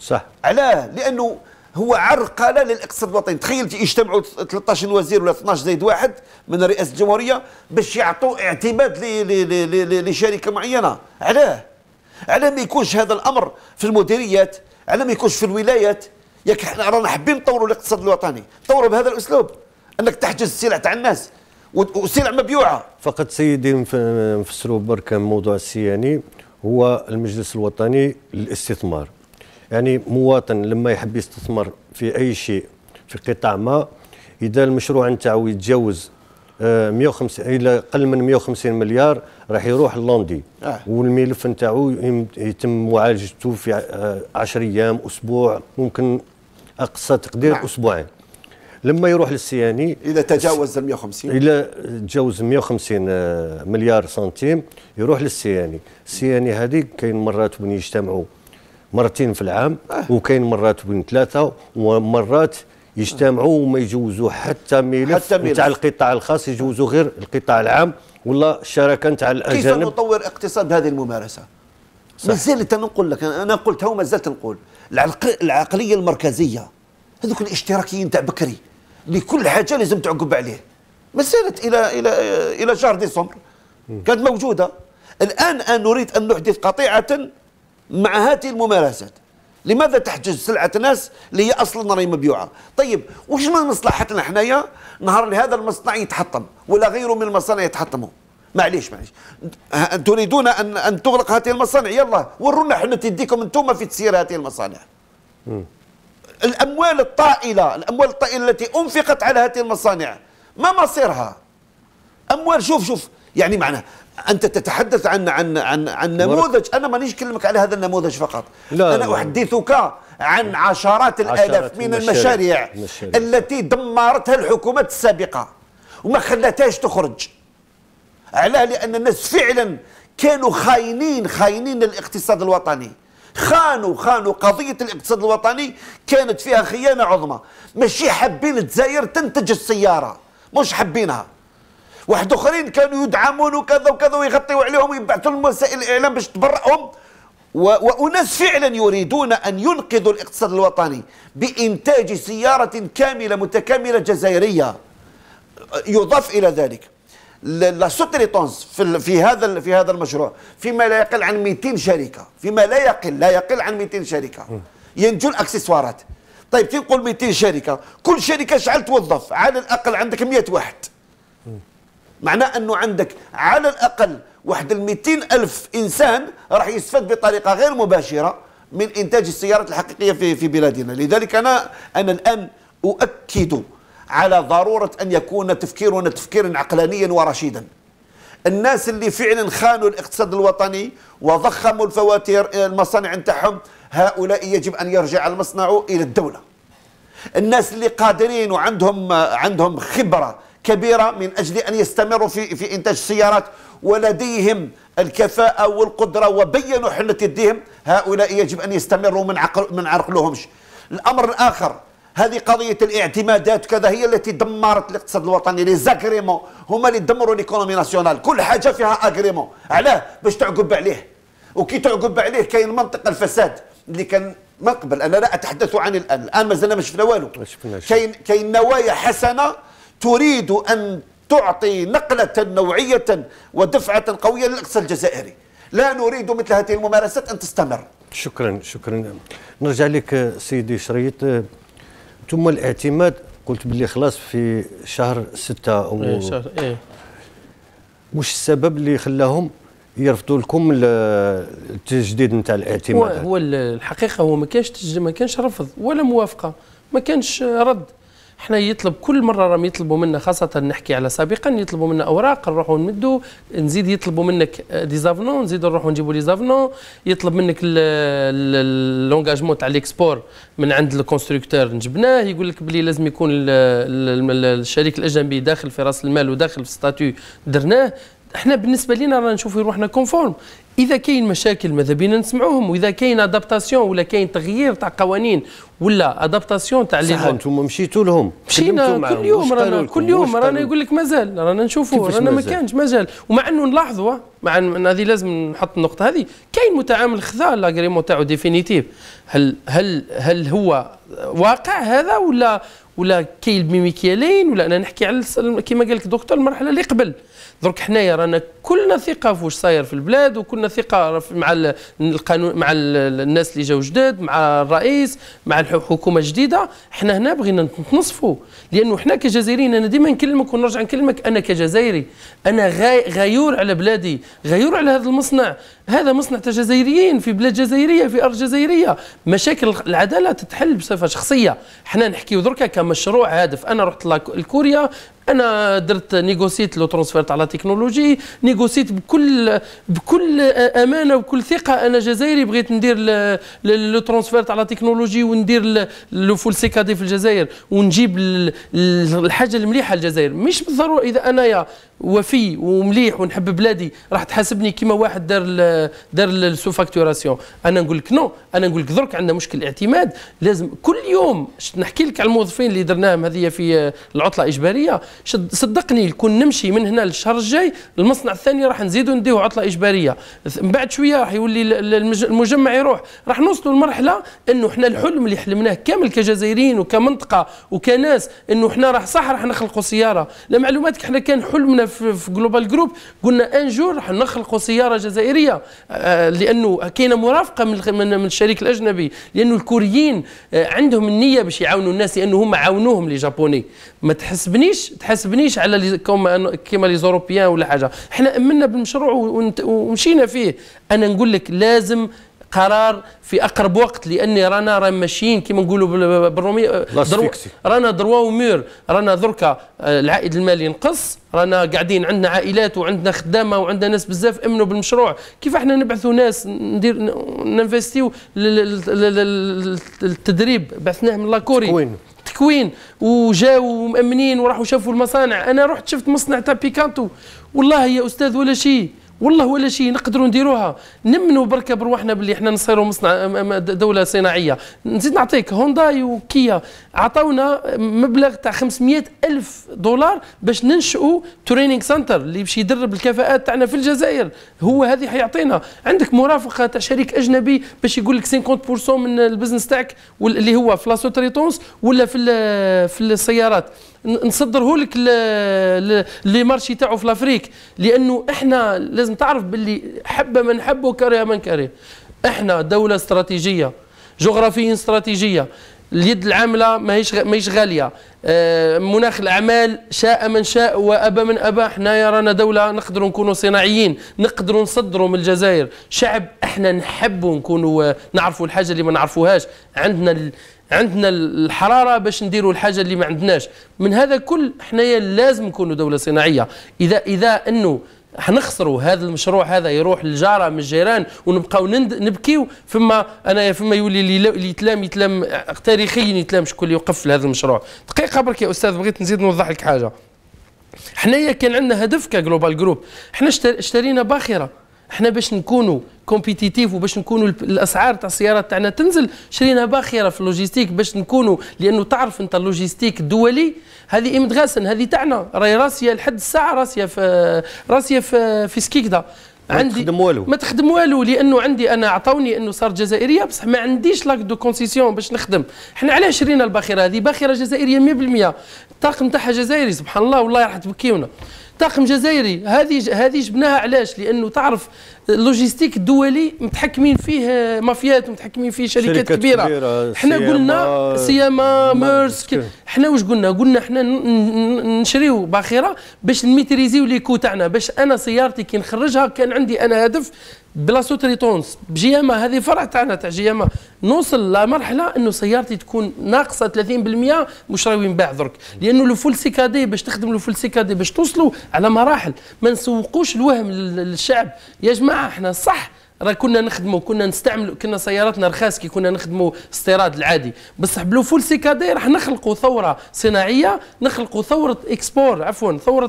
صح. علاه؟ لانه هو عرقله للاقتصاد الوطني. تخيل يجتمعوا ثلاثة عشر وزير ولا اثناش زائد واحد من رئاسه الجمهوريه باش يعطوا اعتماد لشركه معينه. علاه؟ علاه ما يكونش هذا الامر في المديريات؟ علاه ما يكونش في الولايات؟ ياك حنا رانا حابين نطوروا الاقتصاد الوطني، طوروا بهذا الاسلوب انك تحجز السلع تاع الناس وسلع مبيوعه. فقط سيدي نفسروا برك موضوع السياني هو المجلس الوطني للاستثمار. يعني مواطن لما يحب يستثمر في اي شيء في قطاع ما، اذا المشروع نتاعو يتجاوز مئة وخمسين الى اقل من مئة وخمسين مليار راح يروح للوندي. آه. والملف نتاعو يتم معالجته في عشرة ايام، اسبوع، ممكن اقصى تقدير آه. اسبوعين. لما يروح للسياني اذا تجاوز مئة وخمسين الى تجاوز مئة وخمسين مليار سنتيم يروح للسياني. السياني هذه كاين مرات وين يجتمعوا مرتين في العام، وكاين مرات وين ثلاثه، ومرات يجتمعوا وما يجوزوا حتى ملف نتاع القطاع الخاص، يجوزوا غير القطاع العام ولا الشراكه نتاع الاجانب. كيف نطور اقتصاد بهذه الممارسه؟ مازالت انا نقول لك، انا قلتها وما زلت نقول، العقليه المركزيه هذوك الاشتراكيين تاع بكري اللي كل حاجه لازم تعقب عليه، مازالت الى الى الى شهر ديسمبر كانت موجوده. الان انا نريد ان نحدث قطيعه مع هذه الممارسات. لماذا تحجز سلعه ناس اللي هي اصلا راهي مبيوعه؟ طيب واش من مصلحتنا حنايا نهار هذا المصنع يتحطم ولا غيره من المصانع يتحطموا؟ معليش معليش تريدون ان ان تغلق هذه المصانع؟ يلا ورونا حنا تديكم انتم في تسيير هذه المصانع. م. الاموال الطائله، الاموال الطائله التي انفقت على هذه المصانع ما مصيرها؟ اموال شوف شوف يعني معناها انت تتحدث عن عن عن عن نموذج، انا مانيش نكلمك على هذا النموذج فقط، لا انا احدثك عن عشرات الالاف من المشاريع, المشاريع التي دمرتها الحكومات السابقه وما خلاتهاش تخرج. علاه؟ لان الناس فعلا كانوا خاينين خاينين للاقتصاد الوطني، خانوا خانوا قضيه الاقتصاد الوطني كانت فيها خيانه عظمى. ماشي حابين الجزائر تنتج السياره، مش حابينها. واحد اخرين كانوا يدعمون وكذا وكذا ويغطيوا عليهم ويبعثوا لهم وسائل الاعلام باش تبرئهم، واناس فعلا يريدون ان ينقذوا الاقتصاد الوطني بانتاج سياره كامله متكامله جزائريه. يضاف الى ذلك لا سوتريتونس في في هذا في هذا المشروع فيما لا يقل عن مئتين شركه، فيما لا يقل لا يقل عن مئتين شركه ينتجوا الاكسسوارات. طيب كي نقول مئتين شركه، كل شركه شحال توظف؟ على الاقل عندك مئة واحد. معناه انه عندك على الاقل واحد ال مئتين ألف انسان راح يستفاد بطريقه غير مباشره من انتاج السيارات الحقيقيه في في بلادنا. لذلك انا انا الان اؤكد على ضروره ان يكون تفكيرنا تفكيرا عقلانيا ورشيدا. الناس اللي فعلا خانوا الاقتصاد الوطني وضخموا الفواتير المصانع نتاعهم، هؤلاء يجب ان يرجع المصنع الى الدوله. الناس اللي قادرين وعندهم عندهم خبره كبيرة من أجل أن يستمروا في في إنتاج السيارات ولديهم الكفاءة والقدرة وبينوا حلة يديهم، هؤلاء يجب أن يستمروا من عقل من عرقلهمش. الأمر الآخر هذه قضية الاعتمادات كذا هي التي دمرت الاقتصاد الوطني. لي زاغريمون هما اللي دمروا ليكونومي ناسيونال، كل حاجة فيها أغريمون. علاه؟ باش تعقب عليه، وكي تعقب عليه كاين منطق الفساد اللي كان من قبل. أنا لا أتحدث عن الآن، الآن مازلنا ما شفنا والو. كاين كاين نوايا حسنة تريد أن تعطي نقلة نوعية ودفعة قوية للاقتصاد الجزائري. لا نريد مثل هذه الممارسات أن تستمر. شكرا شكرا. نرجع لك سيدي شريط. ثم الاعتماد قلت باللي خلاص في شهر ستة أو إيه شهر إيه. وش السبب اللي خلاهم يرفضوا لكم التجديد نتاع الاعتماد؟ هو الحقيقة هو ما كانش ما كانش رفض ولا موافقة، ما كانش رد. احنا يطلب كل مره راهم يطلبوا منا، خاصه نحكي على سابقا، يطلبوا منا اوراق نروحوا نمدوا، نزيد يطلبوا منك ديزافنون نزيدوا نروحوا نجيبوا ديزافنون، يطلب منك لونجاجمون تاع ليكسبور من عند الكونستركتور نجبناه، يقول لك بلي لازم يكون الشريك الاجنبي داخل في راس المال وداخل في ستاتيو درناه. احنا بالنسبه لنا رانا نشوفوا روحنا كونفورم، اذا كاين مشاكل ماذا بينا نسمعوهم، واذا كاين ادابتاسيون ولا كاين تغيير تاع قوانين ولا ادابتاسيون تاع اللي انتم مشيتوا لهم. مشينا كل يوم، رانا كل يوم رانا يقول لك مازال رانا نشوفوا رانا ما كانش مازال، ومع انه نلاحظوا مع ان هذه لازم نحط النقطه هذه، كاين متعامل خذا لاغريمون تاعو ديفينيتيف. هل هل هل هو واقع هذا ولا ولا كاين ميميكيالين؟ ولا انا نحكي على كما قال لك الدكتور المرحله اللي قبل. درك حنايا رانا كلنا ثقه في واش صاير في البلاد، وكلنا ثقه مع القانون مع الناس اللي جاوا جداد، مع الرئيس، مع الحكومه الجديده. حنا هنا بغينا نتنصفوا، لانه حنا كجزائريين، انا ديما نكلمك ونرجع نكلمك، انا كجزائري انا غيور على بلادي، غيور على هذا المصنع. هذا مصنع تاع جزائريين في بلاد جزائريه في ارض جزائريه. مشاكل العداله تتحل بصفه شخصيه. حنا نحكيو دركا كمشروع هادف. انا رحت لكوريا، انا درت نيغوسيت لو ترونسفير تاع لا تكنولوجي، نيغوسيت بكل بكل امانه وكل ثقه. انا جزائري بغيت ندير لو ترونسفير تاع لا تكنولوجي وندير لو فول سيكادي في الجزائر ونجيب الحاجه المليحه للجزائر. مش بالضروره اذا انايا وفي ومليح ونحب بلادي راح تحاسبني كيما واحد دار دار السو فاكتوراسيون. انا نقول لك نو، انا نقول لك درك عندنا مشكل اعتماد. لازم كل يوم نحكي لك على الموظفين اللي درناهم هذه في العطله الاجباريه. صدقني كون نمشي من هنا للشهر الجاي المصنع الثاني راح نزيدوا نديو عطله اجباريه، من بعد شويه راح يولي المجمع يروح، راح نوصلوا لمرحله انه احنا الحلم اللي حلمناه كامل كجزائريين وكمنطقه وكناس، انه احنا راح صح راح نخلقوا سياره. لمعلوماتك احنا كان حلمنا في جلوبال جروب قلنا انجور راح نخلقوا سياره جزائريه، لانه كاينه مرافقه من من الشريك الاجنبي، لانه الكوريين عندهم النيه باش يعاونوا الناس، لانه هما عاونوهم لي جابوني. ما تحسبنيش تحسبنيش على كيما لي زوروبيان ولا حاجه، احنا امنا بالمشروع ومشينا فيه. انا نقول لك لازم قرار في اقرب وقت، لاني رانا رانا ماشيين كيما نقولوا بالرومي درو... رانا دروا ومور. رانا دركا العائد المالي ينقص، رانا قاعدين عندنا عائلات وعندنا خدامه وعندنا ناس بزاف. امنوا بالمشروع، كيف احنا نبعثوا ناس ندير ننفستيو للتدريب، بعثناه من لاكوري تكوين وجاوا مأمنين وراحوا شافوا المصانع. انا رحت شفت مصنع تاع بيكانتو، والله يا استاذ ولا شيء، والله ولا شيء نقدروا نديروها. نمنوا بركه برواحنا باللي احنا نصيروا مصنع دوله صناعيه. نزيد نعطيك هونداي وكيا عطاونا مبلغ تاع خمسمائة ألف دولار باش ننشئوا تريننج سنتر اللي باش يدرب الكفاءات تاعنا في الجزائر. هو هذه حيعطينا. عندك مرافقه تاع شريك اجنبي باش يقول لك خمسين بالمئة من البزنس تاعك اللي هو في لاسو تريتونس ولا في في السيارات نصدره لك لي مارشي تاعو في لافريك. لانه احنا لازم تعرف باللي حبه من حب وكره من كره، احنا دوله استراتيجيه، جغرافيا استراتيجيه، اليد العامله ماهيش ماهيش غاليه، مناخ الاعمال شاء من شاء وابى من ابى. حنايا رانا دوله نقدروا نكونوا صناعيين، نقدروا نصدروا من الجزائر. شعب احنا نحبوا نكونوا نعرفوا الحاجه اللي ما نعرفوهاش، عندنا عندنا الحراره باش نديروا الحاجه اللي ما عندناش. من هذا كل حنايا لازم نكونوا دوله صناعيه. اذا اذا انه حنخسروا هذا المشروع هذا يروح للجاره من الجيران ونبقاو نبكيو، فما انا فما يولي اللي يتلام يتلام تاريخيا، يتلام شكون اللي وقف لهذا المشروع. دقيقه برك يا استاذ، بغيت نزيد نوضح لك حاجه. حنايا كان عندنا هدف كجلوبال جروب، حنا اشترينا باخره، حنا باش نكونوا كومبيتيتيف وباش نكونوا الاسعار تاع السيارات تاعنا تنزل، شرينا باخره في اللوجيستيك باش نكونوا، لانه تعرف انت اللوجيستيك الدولي هذه امدغاسن هذه تاعنا راهي راسيه لحد الساعه، راسيه في راسيه في في سكيكدا. عندي ما تخدم والو، ما تخدم والو، لانه عندي انا عطوني انه صارت جزائريه بصح ما عنديش لاك دو كونسيسيون باش نخدم. حنا علاه شرينا الباخره هذه، باخره جزائريه مية بالمية، الطاقم تاعها جزائري سبحان الله، والله راح تبكيونا. طاقم جزائري. هذه هذه جبناها علاش؟ لانه تعرف اللوجيستيك الدولي متحكمين فيه مافيات ومتحكمين فيه شركات كبيره, كبيرة. حنا قلنا سيما ميرسك، حنا واش قلنا؟ قلنا حنا نشريو باخره باش نميتريزيو لي كو تاعنا، باش انا سيارتي كي نخرجها كان عندي انا هدف بلاصو تريتونس بجيامه، هذه فرع تاعنا تاع جيامه، نوصل لمرحله انه سيارتي تكون ناقصه ثلاثين بالمية مش راهو ينباع درك، لانه لو فول سيكادي باش تخدم لو فول سيكادي باش توصلوا على مراحل. ما نسوقوش الوهم للشعب يا جماعه، احنا صح راه كنا نخدموا كنا نستعملوا كنا سياراتنا رخاص كي كنا نخدموا استيراد العادي، بصح بلو فول سيكادي راح نخلقوا ثوره صناعيه، نخلقوا ثوره اكسبور عفوا ثوره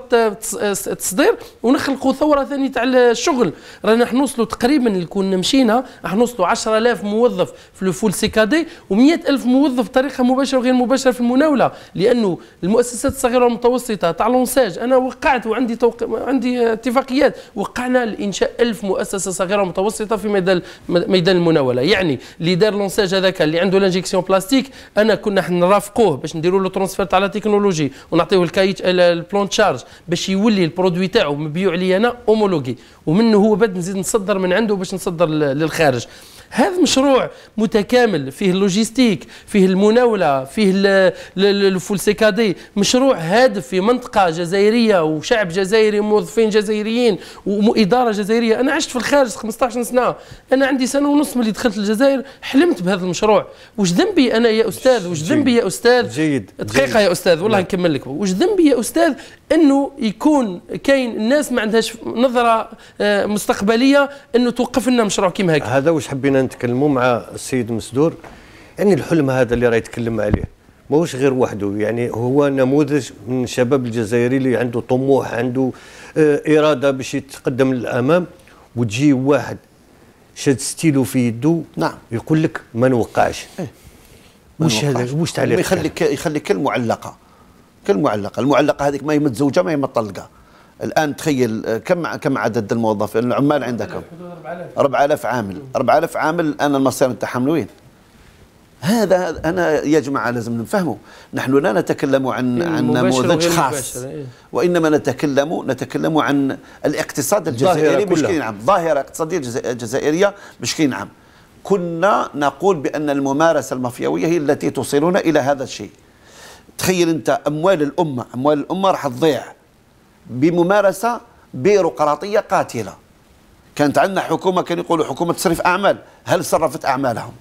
تصدير، ونخلقوا ثوره ثانيه تاع الشغل. رانا راح نوصلوا تقريبا اللي كون مشينا راح نوصلوا عشرة آلاف موظف في لو فول سيكادي و100000 موظف بطريقه مباشره وغير مباشره في المناوله، لانه المؤسسات الصغيره والمتوسطه تاع لونساج انا وقعت وعندي توق... عندي اتفاقيات وقعنا لانشاء ألف مؤسسه صغيره ومتوسطه في ميدان ميدان المناوله. يعني اللي دار لونساج هذاك اللي عنده لانجيكسيون بلاستيك انا كنا نرافقوه باش نديروا له ترونسفير تاع لا تكنولوجي ونعطيوه الكايت البلون تشارج باش يولي البرودوي تاعو مبيوع لي انا اومولوغي، ومنه هو بعد نزيد نصدر من عنده باش نصدر للخارج. هذا مشروع متكامل فيه اللوجيستيك، فيه المناوله، فيه الفول سيكادي، مشروع هادف في منطقه جزائريه وشعب جزائري وموظفين جزائريين واداره جزائريه. انا عشت في الخارج خمسطاش سنه، انا عندي سنه ونص ملي دخلت الجزائر حلمت بهذا المشروع. واش ذنبي انا يا استاذ؟ واش ذنبي يا استاذ؟ جيد دقيقه يا استاذ والله نكمل لك. واش ذنبي يا استاذ انه يكون كاين الناس ما عندهاش نظره مستقبليه انه توقف لنا مشروع كيما هكا؟ هذا واش حبينا نتكلموا مع السيد مسدور، يعني الحلم هذا اللي راه يتكلم عليه ماهوش غير وحده، يعني هو نموذج من الشباب الجزائري اللي عنده طموح، عنده اه اراده باش يتقدم للامام. وتجي واحد شاد ستيلو في يده نعم يقول لك ما نوقعش. إيه؟ واش هذا واش تعليق يخليك يخليك كالمعلقه كالمعلقه المعلقه هذيك ما هي متزوجه ما هي مطلقه. الان تخيل كم كم عدد الموظفين العمال عندكم؟ أربعة آلاف عامل، أربعة آلاف عامل الان المصير نتاعهم وين؟ هذا انا يا جماعه لازم نفهمه، نحن لا نتكلم عن عن نموذج خاص، وانما نتكلم نتكلم عن الاقتصاد الجزائري بشكل عام، ظاهره اقتصاديه جزائريه بشكل عام. كنا نقول بان الممارسه المافيويه هي التي توصلنا الى هذا الشيء. تخيل انت اموال الامه، اموال الامه راح تضيع بممارسه بيروقراطيه قاتله. كانت عندنا حكومه كانوا يقولوا حكومه تصريف اعمال، هل صرفت اعمالهم؟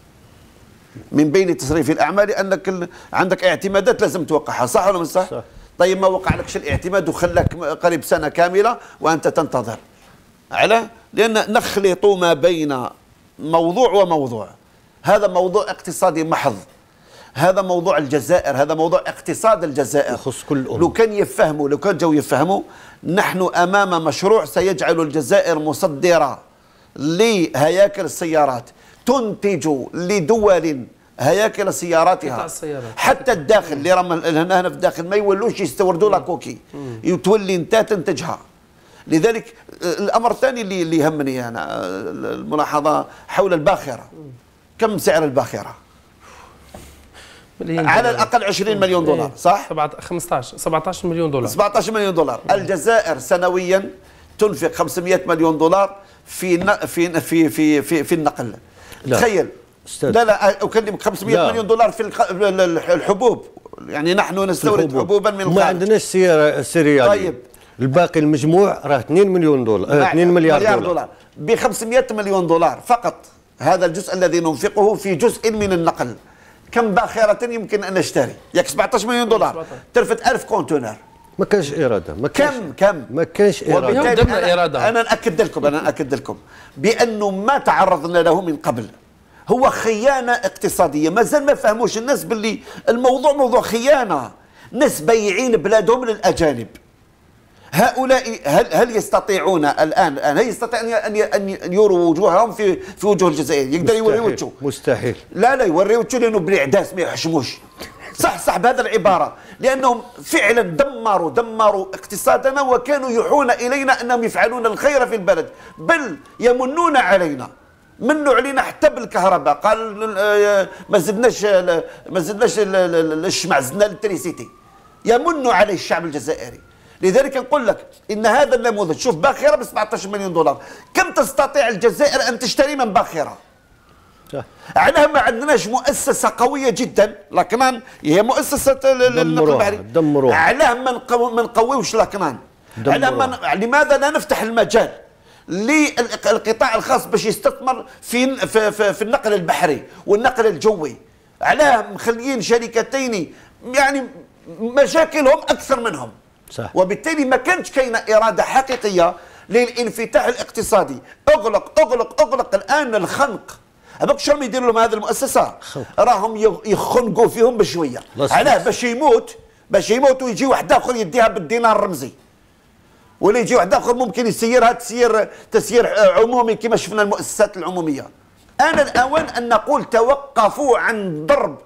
من بين تصريف الاعمال انك عندك اعتمادات لازم توقعها، صح ولا مش صح؟ صح. طيب ما وقع لكش الاعتماد وخلاك قريب سنه كامله وانت تنتظر. علاه؟ لان نخلط ما بين موضوع وموضوع. هذا موضوع اقتصادي محض. هذا موضوع الجزائر، هذا موضوع اقتصاد الجزائر يخص كل الأمم. لو كان يفهموا لو كان جو يفهموا نحن امام مشروع سيجعل الجزائر مصدره لهياكل السيارات، تنتج لدول هياكل سياراتها حتى الداخل اللي راهم هنا في الداخل ما يولوش يستوردوا لا كوكي، تولي انت تنتجها. لذلك الامر الثاني اللي اللي يهمني انا الملاحظه حول الباخره. كم سعر الباخره؟ على الاقل عشرين مليون دولار، صح؟ خمسطاش سبعطاش مليون دولار سبعطاش مليون دولار. الجزائر سنويا تنفق خمسمئة مليون دولار في في في في في, في النقل. لا. تخيل استاذ. لا لا اكلمك خمسمئة مليون دولار في الحبوب، يعني نحن نستورد حبوبا من الخارج، ما عندناش سيريال. طيب الباقي المجموع راه اثنين مليون دولار اثنين مليار دولار ب خمسمئة مليون دولار فقط. هذا الجزء الذي ننفقه في جزء من النقل. كم باخره يمكن ان نشتري؟ ياك سبعطاش مليون دولار ترفد ألف كونتينر. ما كانش اراده ما كانش كم كم ما كانش اراده وبالتالي اراده. انا ناكد لكم انا ناكد لكم بانه ما تعرضنا له من قبل هو خيانه اقتصاديه. مازال ما فهموش الناس باللي الموضوع موضوع خيانه. ناس بايعين بلادهم للاجانب. هؤلاء هل هل يستطيعون الان هل يستطيع ان ان يروا وجوههم في في وجوه الجزائر؟ يقدر يوري وجهه؟ مستحيل. لا لا يوري وجهه لانه بالعداس ما يحشموش. صح صح بهذه العباره، لانهم فعلا دمروا دمروا اقتصادنا وكانوا يوحون الينا انهم يفعلون الخير في البلد، بل يمنون علينا. منوا علينا حتى بالكهرباء، قال ما زدناش ما زدناش الشمع، زدنا التريسيتي. يمنوا عليه الشعب الجزائري. لذلك نقول لك ان هذا النموذج، شوف باخره ب سبعطاش مليون دولار، كم تستطيع الجزائر ان تشتري من باخره؟ علاه ما عندناش مؤسسه قويه جدا. لاكنان هي مؤسسه النقل البحري، دمروها. علاه ما نقويوش لاكنان؟ علاه ما لماذا لا نفتح المجال للقطاع الخاص باش يستثمر في في, في في النقل البحري والنقل الجوي؟ علاه مخليين شركتين يعني مشاكلهم اكثر منهم. صح. وبالتالي ما كانتش كاينه اراده حقيقيه للانفتاح الاقتصادي. اغلق اغلق اغلق الان الخنق. هذوك شنو يديروا لهم هذه المؤسسه؟ راهم يخنقوا فيهم بشويه. علاه؟ باش يموت باش يموت ويجي واحد اخر يديها بالدينار الرمزي. ولا يجي واحد اخر ممكن يسيرها تسيير تسيير عمومي كما شفنا المؤسسات العموميه. انا الاوان ان نقول توقفوا عن ضرب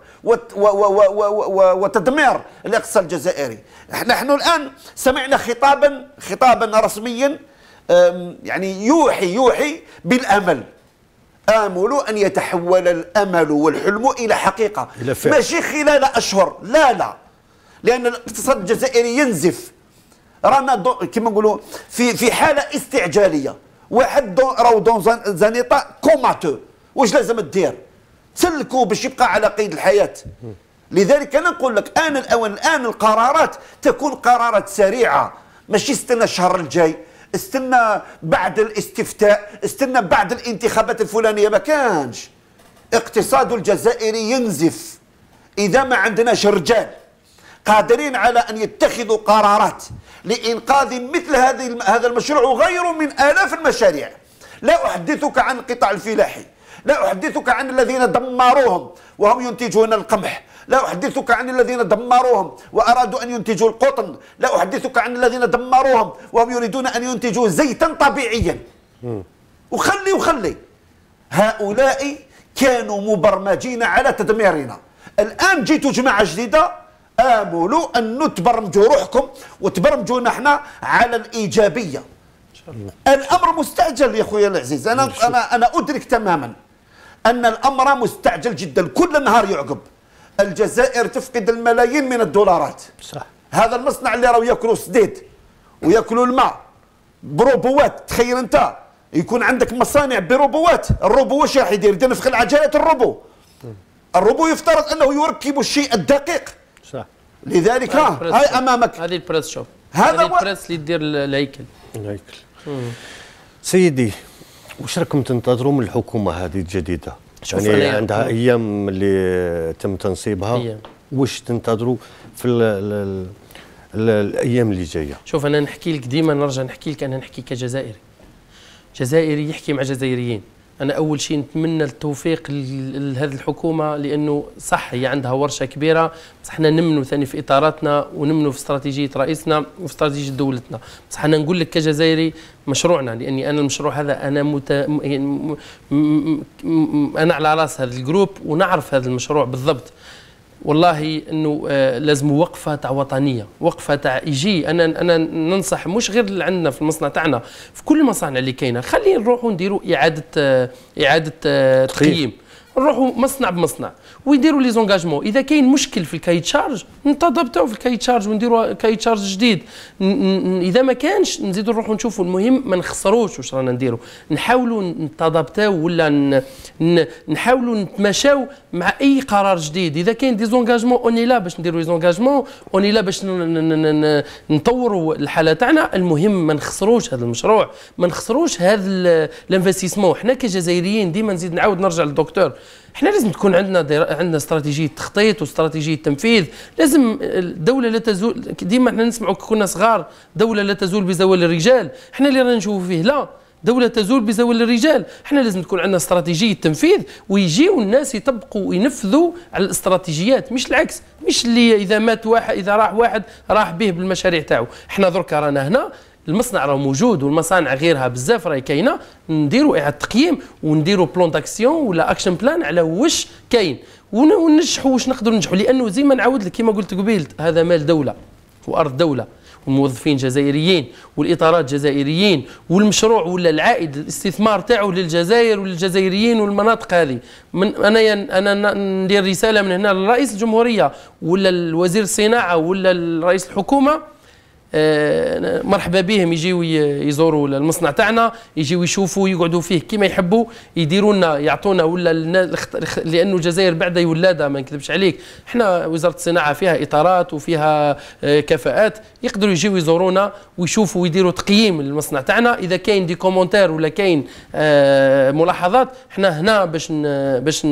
وتدمير الاقتصاد الجزائري. نحن الان سمعنا خطابا خطابا رسميا يعني يوحي يوحي بالامل. آمل أن يتحول الأمل والحلم إلى حقيقة، ماشي خلال أشهر، لا لا، لأن الاقتصاد الجزائري ينزف. رانا كما نقولوا في في حالة استعجالية، واحد راهو دون زانيطا كوماتو، واش لازم دير؟ تسلكوا باش يبقى على قيد الحياة. لذلك أنا نقول لك آن الأوان، الآن القرارات تكون قرارات سريعة، ماشي استنى الشهر الجاي. استنى بعد الاستفتاء، استنى بعد الانتخابات الفلانية. ما كانش اقتصاد الجزائري ينزف إذا ما عندناش رجال قادرين على أن يتخذوا قرارات لإنقاذ مثل هذا المشروع وغيره من آلاف المشاريع. لا أحدثك عن القطاع الفلاحي، لا أحدثك عن الذين دمروهم وهم ينتجون القمح، لا أحدثك عن الذين دمروهم وأرادوا أن ينتجوا القطن، لا أحدثك عن الذين دمروهم وهم يريدون أن ينتجوا زيتا طبيعيا. وخلي وخلي هؤلاء كانوا مبرمجين على تدميرنا. الآن جيتوا جماعة جديدة، آملوا أن تبرمجوا روحكم وتبرمجوا نحن على الإيجابية. الأمر مستعجل يا أخويا العزيز. أنا أنا أنا أدرك تماما أن الأمر مستعجل جدا. كل نهار يعقب الجزائر تفقد الملايين من الدولارات. صح. هذا المصنع اللي راهو ياكلوا السديد وياكلوا الماء بروبوات. تخيل انت يكون عندك مصانع بروبوات. الروبو واش راح يدير؟ يدير في العجلات الروبو. الروبو يفترض انه يركب الشيء الدقيق. صح. لذلك ها هاي امامك هذه البريس شوب، هذا البريس اللي تدير الهيكل. الهيكل. سيدي واش راكم تنتظروا من الحكومه هذه الجديده؟ يعني عندها ايام اللي تم تنصيبها، واش تنتظروا في ال ال ال ال الايام اللي جايه؟ شوف انا نحكي لك ديما، نرجع نحكي لك انا نحكي كجزائري. جزائري يحكي مع جزائريين. انا اول شيء نتمنى التوفيق لهذه الحكومه، لانه صح هي عندها ورشه كبيره، بصح حنا نمنوا ثاني في اطاراتنا ونمنوا في استراتيجيه رئيسنا وفي استراتيجيه دولتنا. بصح انا نقول لك كجزائري مشروعنا، لاني انا المشروع هذا انا مت... م... م... م... انا على راس هذا الجروب ونعرف هذا المشروع بالضبط. والله انه لازم وقفه تاع وطنيه، وقفه تاع يجي. انا انا ننصح مش غير اللي عندنا في المصنع تاعنا، في كل المصانع اللي كاينه خلينا نروحوا نديروا اعاده اعاده تقييم. نروحوا مصنع بمصنع ويديروا لي زونجاجمون. اذا كاين مشكل في الكايت شارج نتضبطوا في الكايت شارج ونديروا كايت شارج جديد. اذا ما كانش نزيدوا نروحوا نشوفوا. المهم ما نخسروش واش رانا نديروا، نحاولوا نتضبطوا ولا نحاولوا نتماشاو مع اي قرار جديد. اذا كاين دي زونجاجمون اوني لا باش نديروا لي زونجاجمون، اوني لا باش نطوروا الحاله تاعنا. المهم ما نخسروش هذا المشروع، ما نخسروش هذا الانفستيسمون. حنا كجزائريين ديما نزيد نعاود نرجع للدكتور، احنا لازم تكون عندنا دير... عندنا استراتيجيه تخطيط واستراتيجيه تنفيذ. لازم الدوله لا تزول. ديما احنا نسمعوا كنا صغار دوله لا تزول بزوال الرجال. احنا اللي رانا نشوفوا فيه لا، دوله تزول بزوال الرجال. احنا لازم تكون عندنا استراتيجيه تنفيذ ويجيو الناس يطبقوا وينفذوا على الاستراتيجيات، مش العكس. مش اللي اذا مات واحد اذا راح واحد راح به بالمشاريع تاعو. احنا دركا رانا هنا، المصنع راه موجود والمصانع غيرها بزاف راهي كاينه. نديروا اعاده تقييم ونديروا بلون داكسيون ولا اكشن بلان على واش كاين وننجحوا واش نقدروا ننجحوا. لانه زي ما نعاود لك كما قلت قبيل، هذا مال دوله وارض دوله والموظفين جزائريين والاطارات جزائريين والمشروع ولا العائد الاستثمار تاعو للجزائر وللجزائريين والمناطق هذه. من انا انا ندير رساله من هنا لرئيس الجمهوريه ولا وزير الصناعه ولا رئيس الحكومه، مرحبا بهم يجيو يزوروا المصنع تاعنا، يجيو يشوفوا يقعدوا فيه كما يحبوا، يديروا لنا يعطونا ولا لانه الجزائر بعدها ولاده. ما نكذبش عليك، احنا وزاره الصناعه فيها اطارات وفيها كفاءات، يقدروا يجيو يزورونا ويشوفوا ويديروا تقييم للمصنع تاعنا. اذا كاين دي كومونتير ولا كاين ملاحظات، احنا هنا باش باش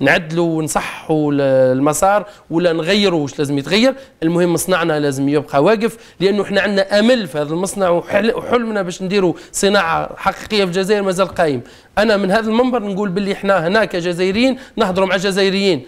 نعدلوا ونصحوا المسار ولا نغيروا واش لازم يتغير. المهم مصنعنا لازم يبقى واقف، لانه احنا عندنا امل في هذا المصنع وحلمنا باش نديروا صناعه حقيقيه في الجزائر مازال قايم. انا من هذا المنبر نقول باللي احنا هنا كجزائريين نهضروا مع الجزائريين،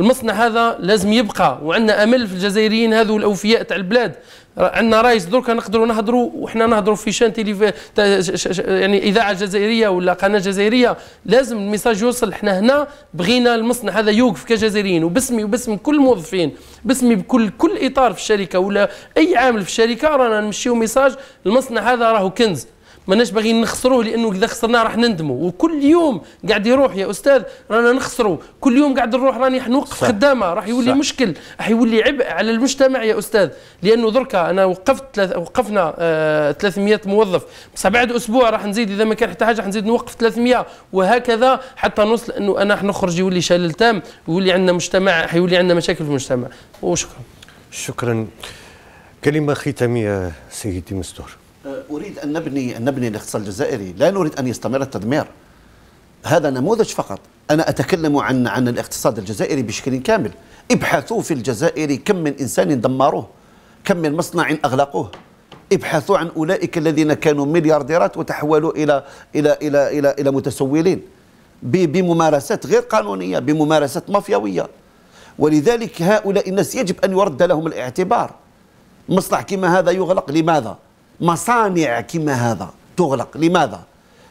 المصنع هذا لازم يبقى وعندنا امل في الجزائريين هذو الاوفياء تاع البلاد. عندنا رايس دركا نقدروا نهضروا وحنا نهضروا في شان تيليف يعني اذاعه جزائريه ولا قناه جزائريه، لازم الميساج يوصل. احنا هنا بغينا المصنع هذا يوقف كجزائريين، وباسمي وباسم كل الموظفين، باسمي بكل كل اطار في الشركه ولا اي عامل في الشركه، رانا نمشيو ميساج المصنع هذا راهو كنز ماناش باغيين نخسروه، لانه اذا خسرناه راح نندموا. وكل يوم قاعد يروح يا استاذ رانا نخسروا، كل يوم قاعد نروح راني حنوقف خدامه، راح يولي مشكل، راح يولي عبء على المجتمع يا استاذ. لانه دركا انا وقفت وقفنا آه ثلاثمئة موظف، بصح بعد اسبوع راح نزيد اذا ما كان حتى حاجه حنزيد نوقف ثلاثمئة، وهكذا حتى نوصل انه انا حنخرج يولي شلل تام، ويولي عندنا مجتمع حيولي عندنا مشاكل في المجتمع. وشكرا. شكرا. كلمه ختاميه سيدي مستور. أريد أن نبني أن نبني الاقتصاد الجزائري، لا نريد أن يستمر التدمير. هذا نموذج فقط، أنا أتكلم عن عن الاقتصاد الجزائري بشكل كامل. ابحثوا في الجزائر كم من إنسان دمروه، كم من مصنع أغلقوه. ابحثوا عن أولئك الذين كانوا مليارديرات وتحولوا إلى إلى إلى إلى إلى, إلى متسولين بممارسات غير قانونية، بممارسات مافياوية. ولذلك هؤلاء الناس يجب أن يرد لهم الاعتبار. مصنع كما هذا يغلق لماذا؟ مصانع كما هذا تغلق لماذا؟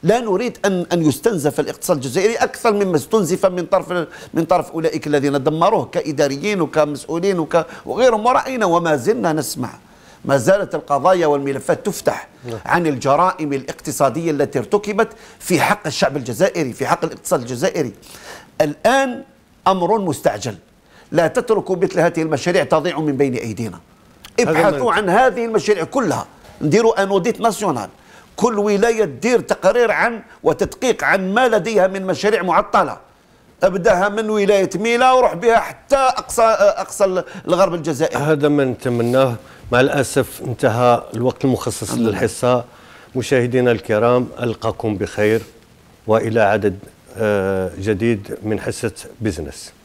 لا نريد ان ان يستنزف الاقتصاد الجزائري اكثر مما استنزف من طرف من طرف اولئك الذين دمروه كاداريين وكمسؤولين وك وغيرهم. وراينا وما زلنا نسمع، ما زالت القضايا والملفات تفتح عن الجرائم الاقتصاديه التي ارتكبت في حق الشعب الجزائري، في حق الاقتصاد الجزائري. الان امر مستعجل، لا تتركوا مثل هذه المشاريع تضيع من بين ايدينا. ابحثوا عن هذه المشاريع كلها، نديروا ان اوديت ناسيونال، كل ولايه تدير تقرير عن وتدقيق عن ما لديها من مشاريع معطله. ابداها من ولايه ميلا وروح بها حتى اقصى اقصى الغرب الجزائري. هذا ما نتمناه. مع الاسف انتهى الوقت المخصص للحصه. مشاهدينا الكرام، القاكم بخير والى عدد جديد من حصه بزنس.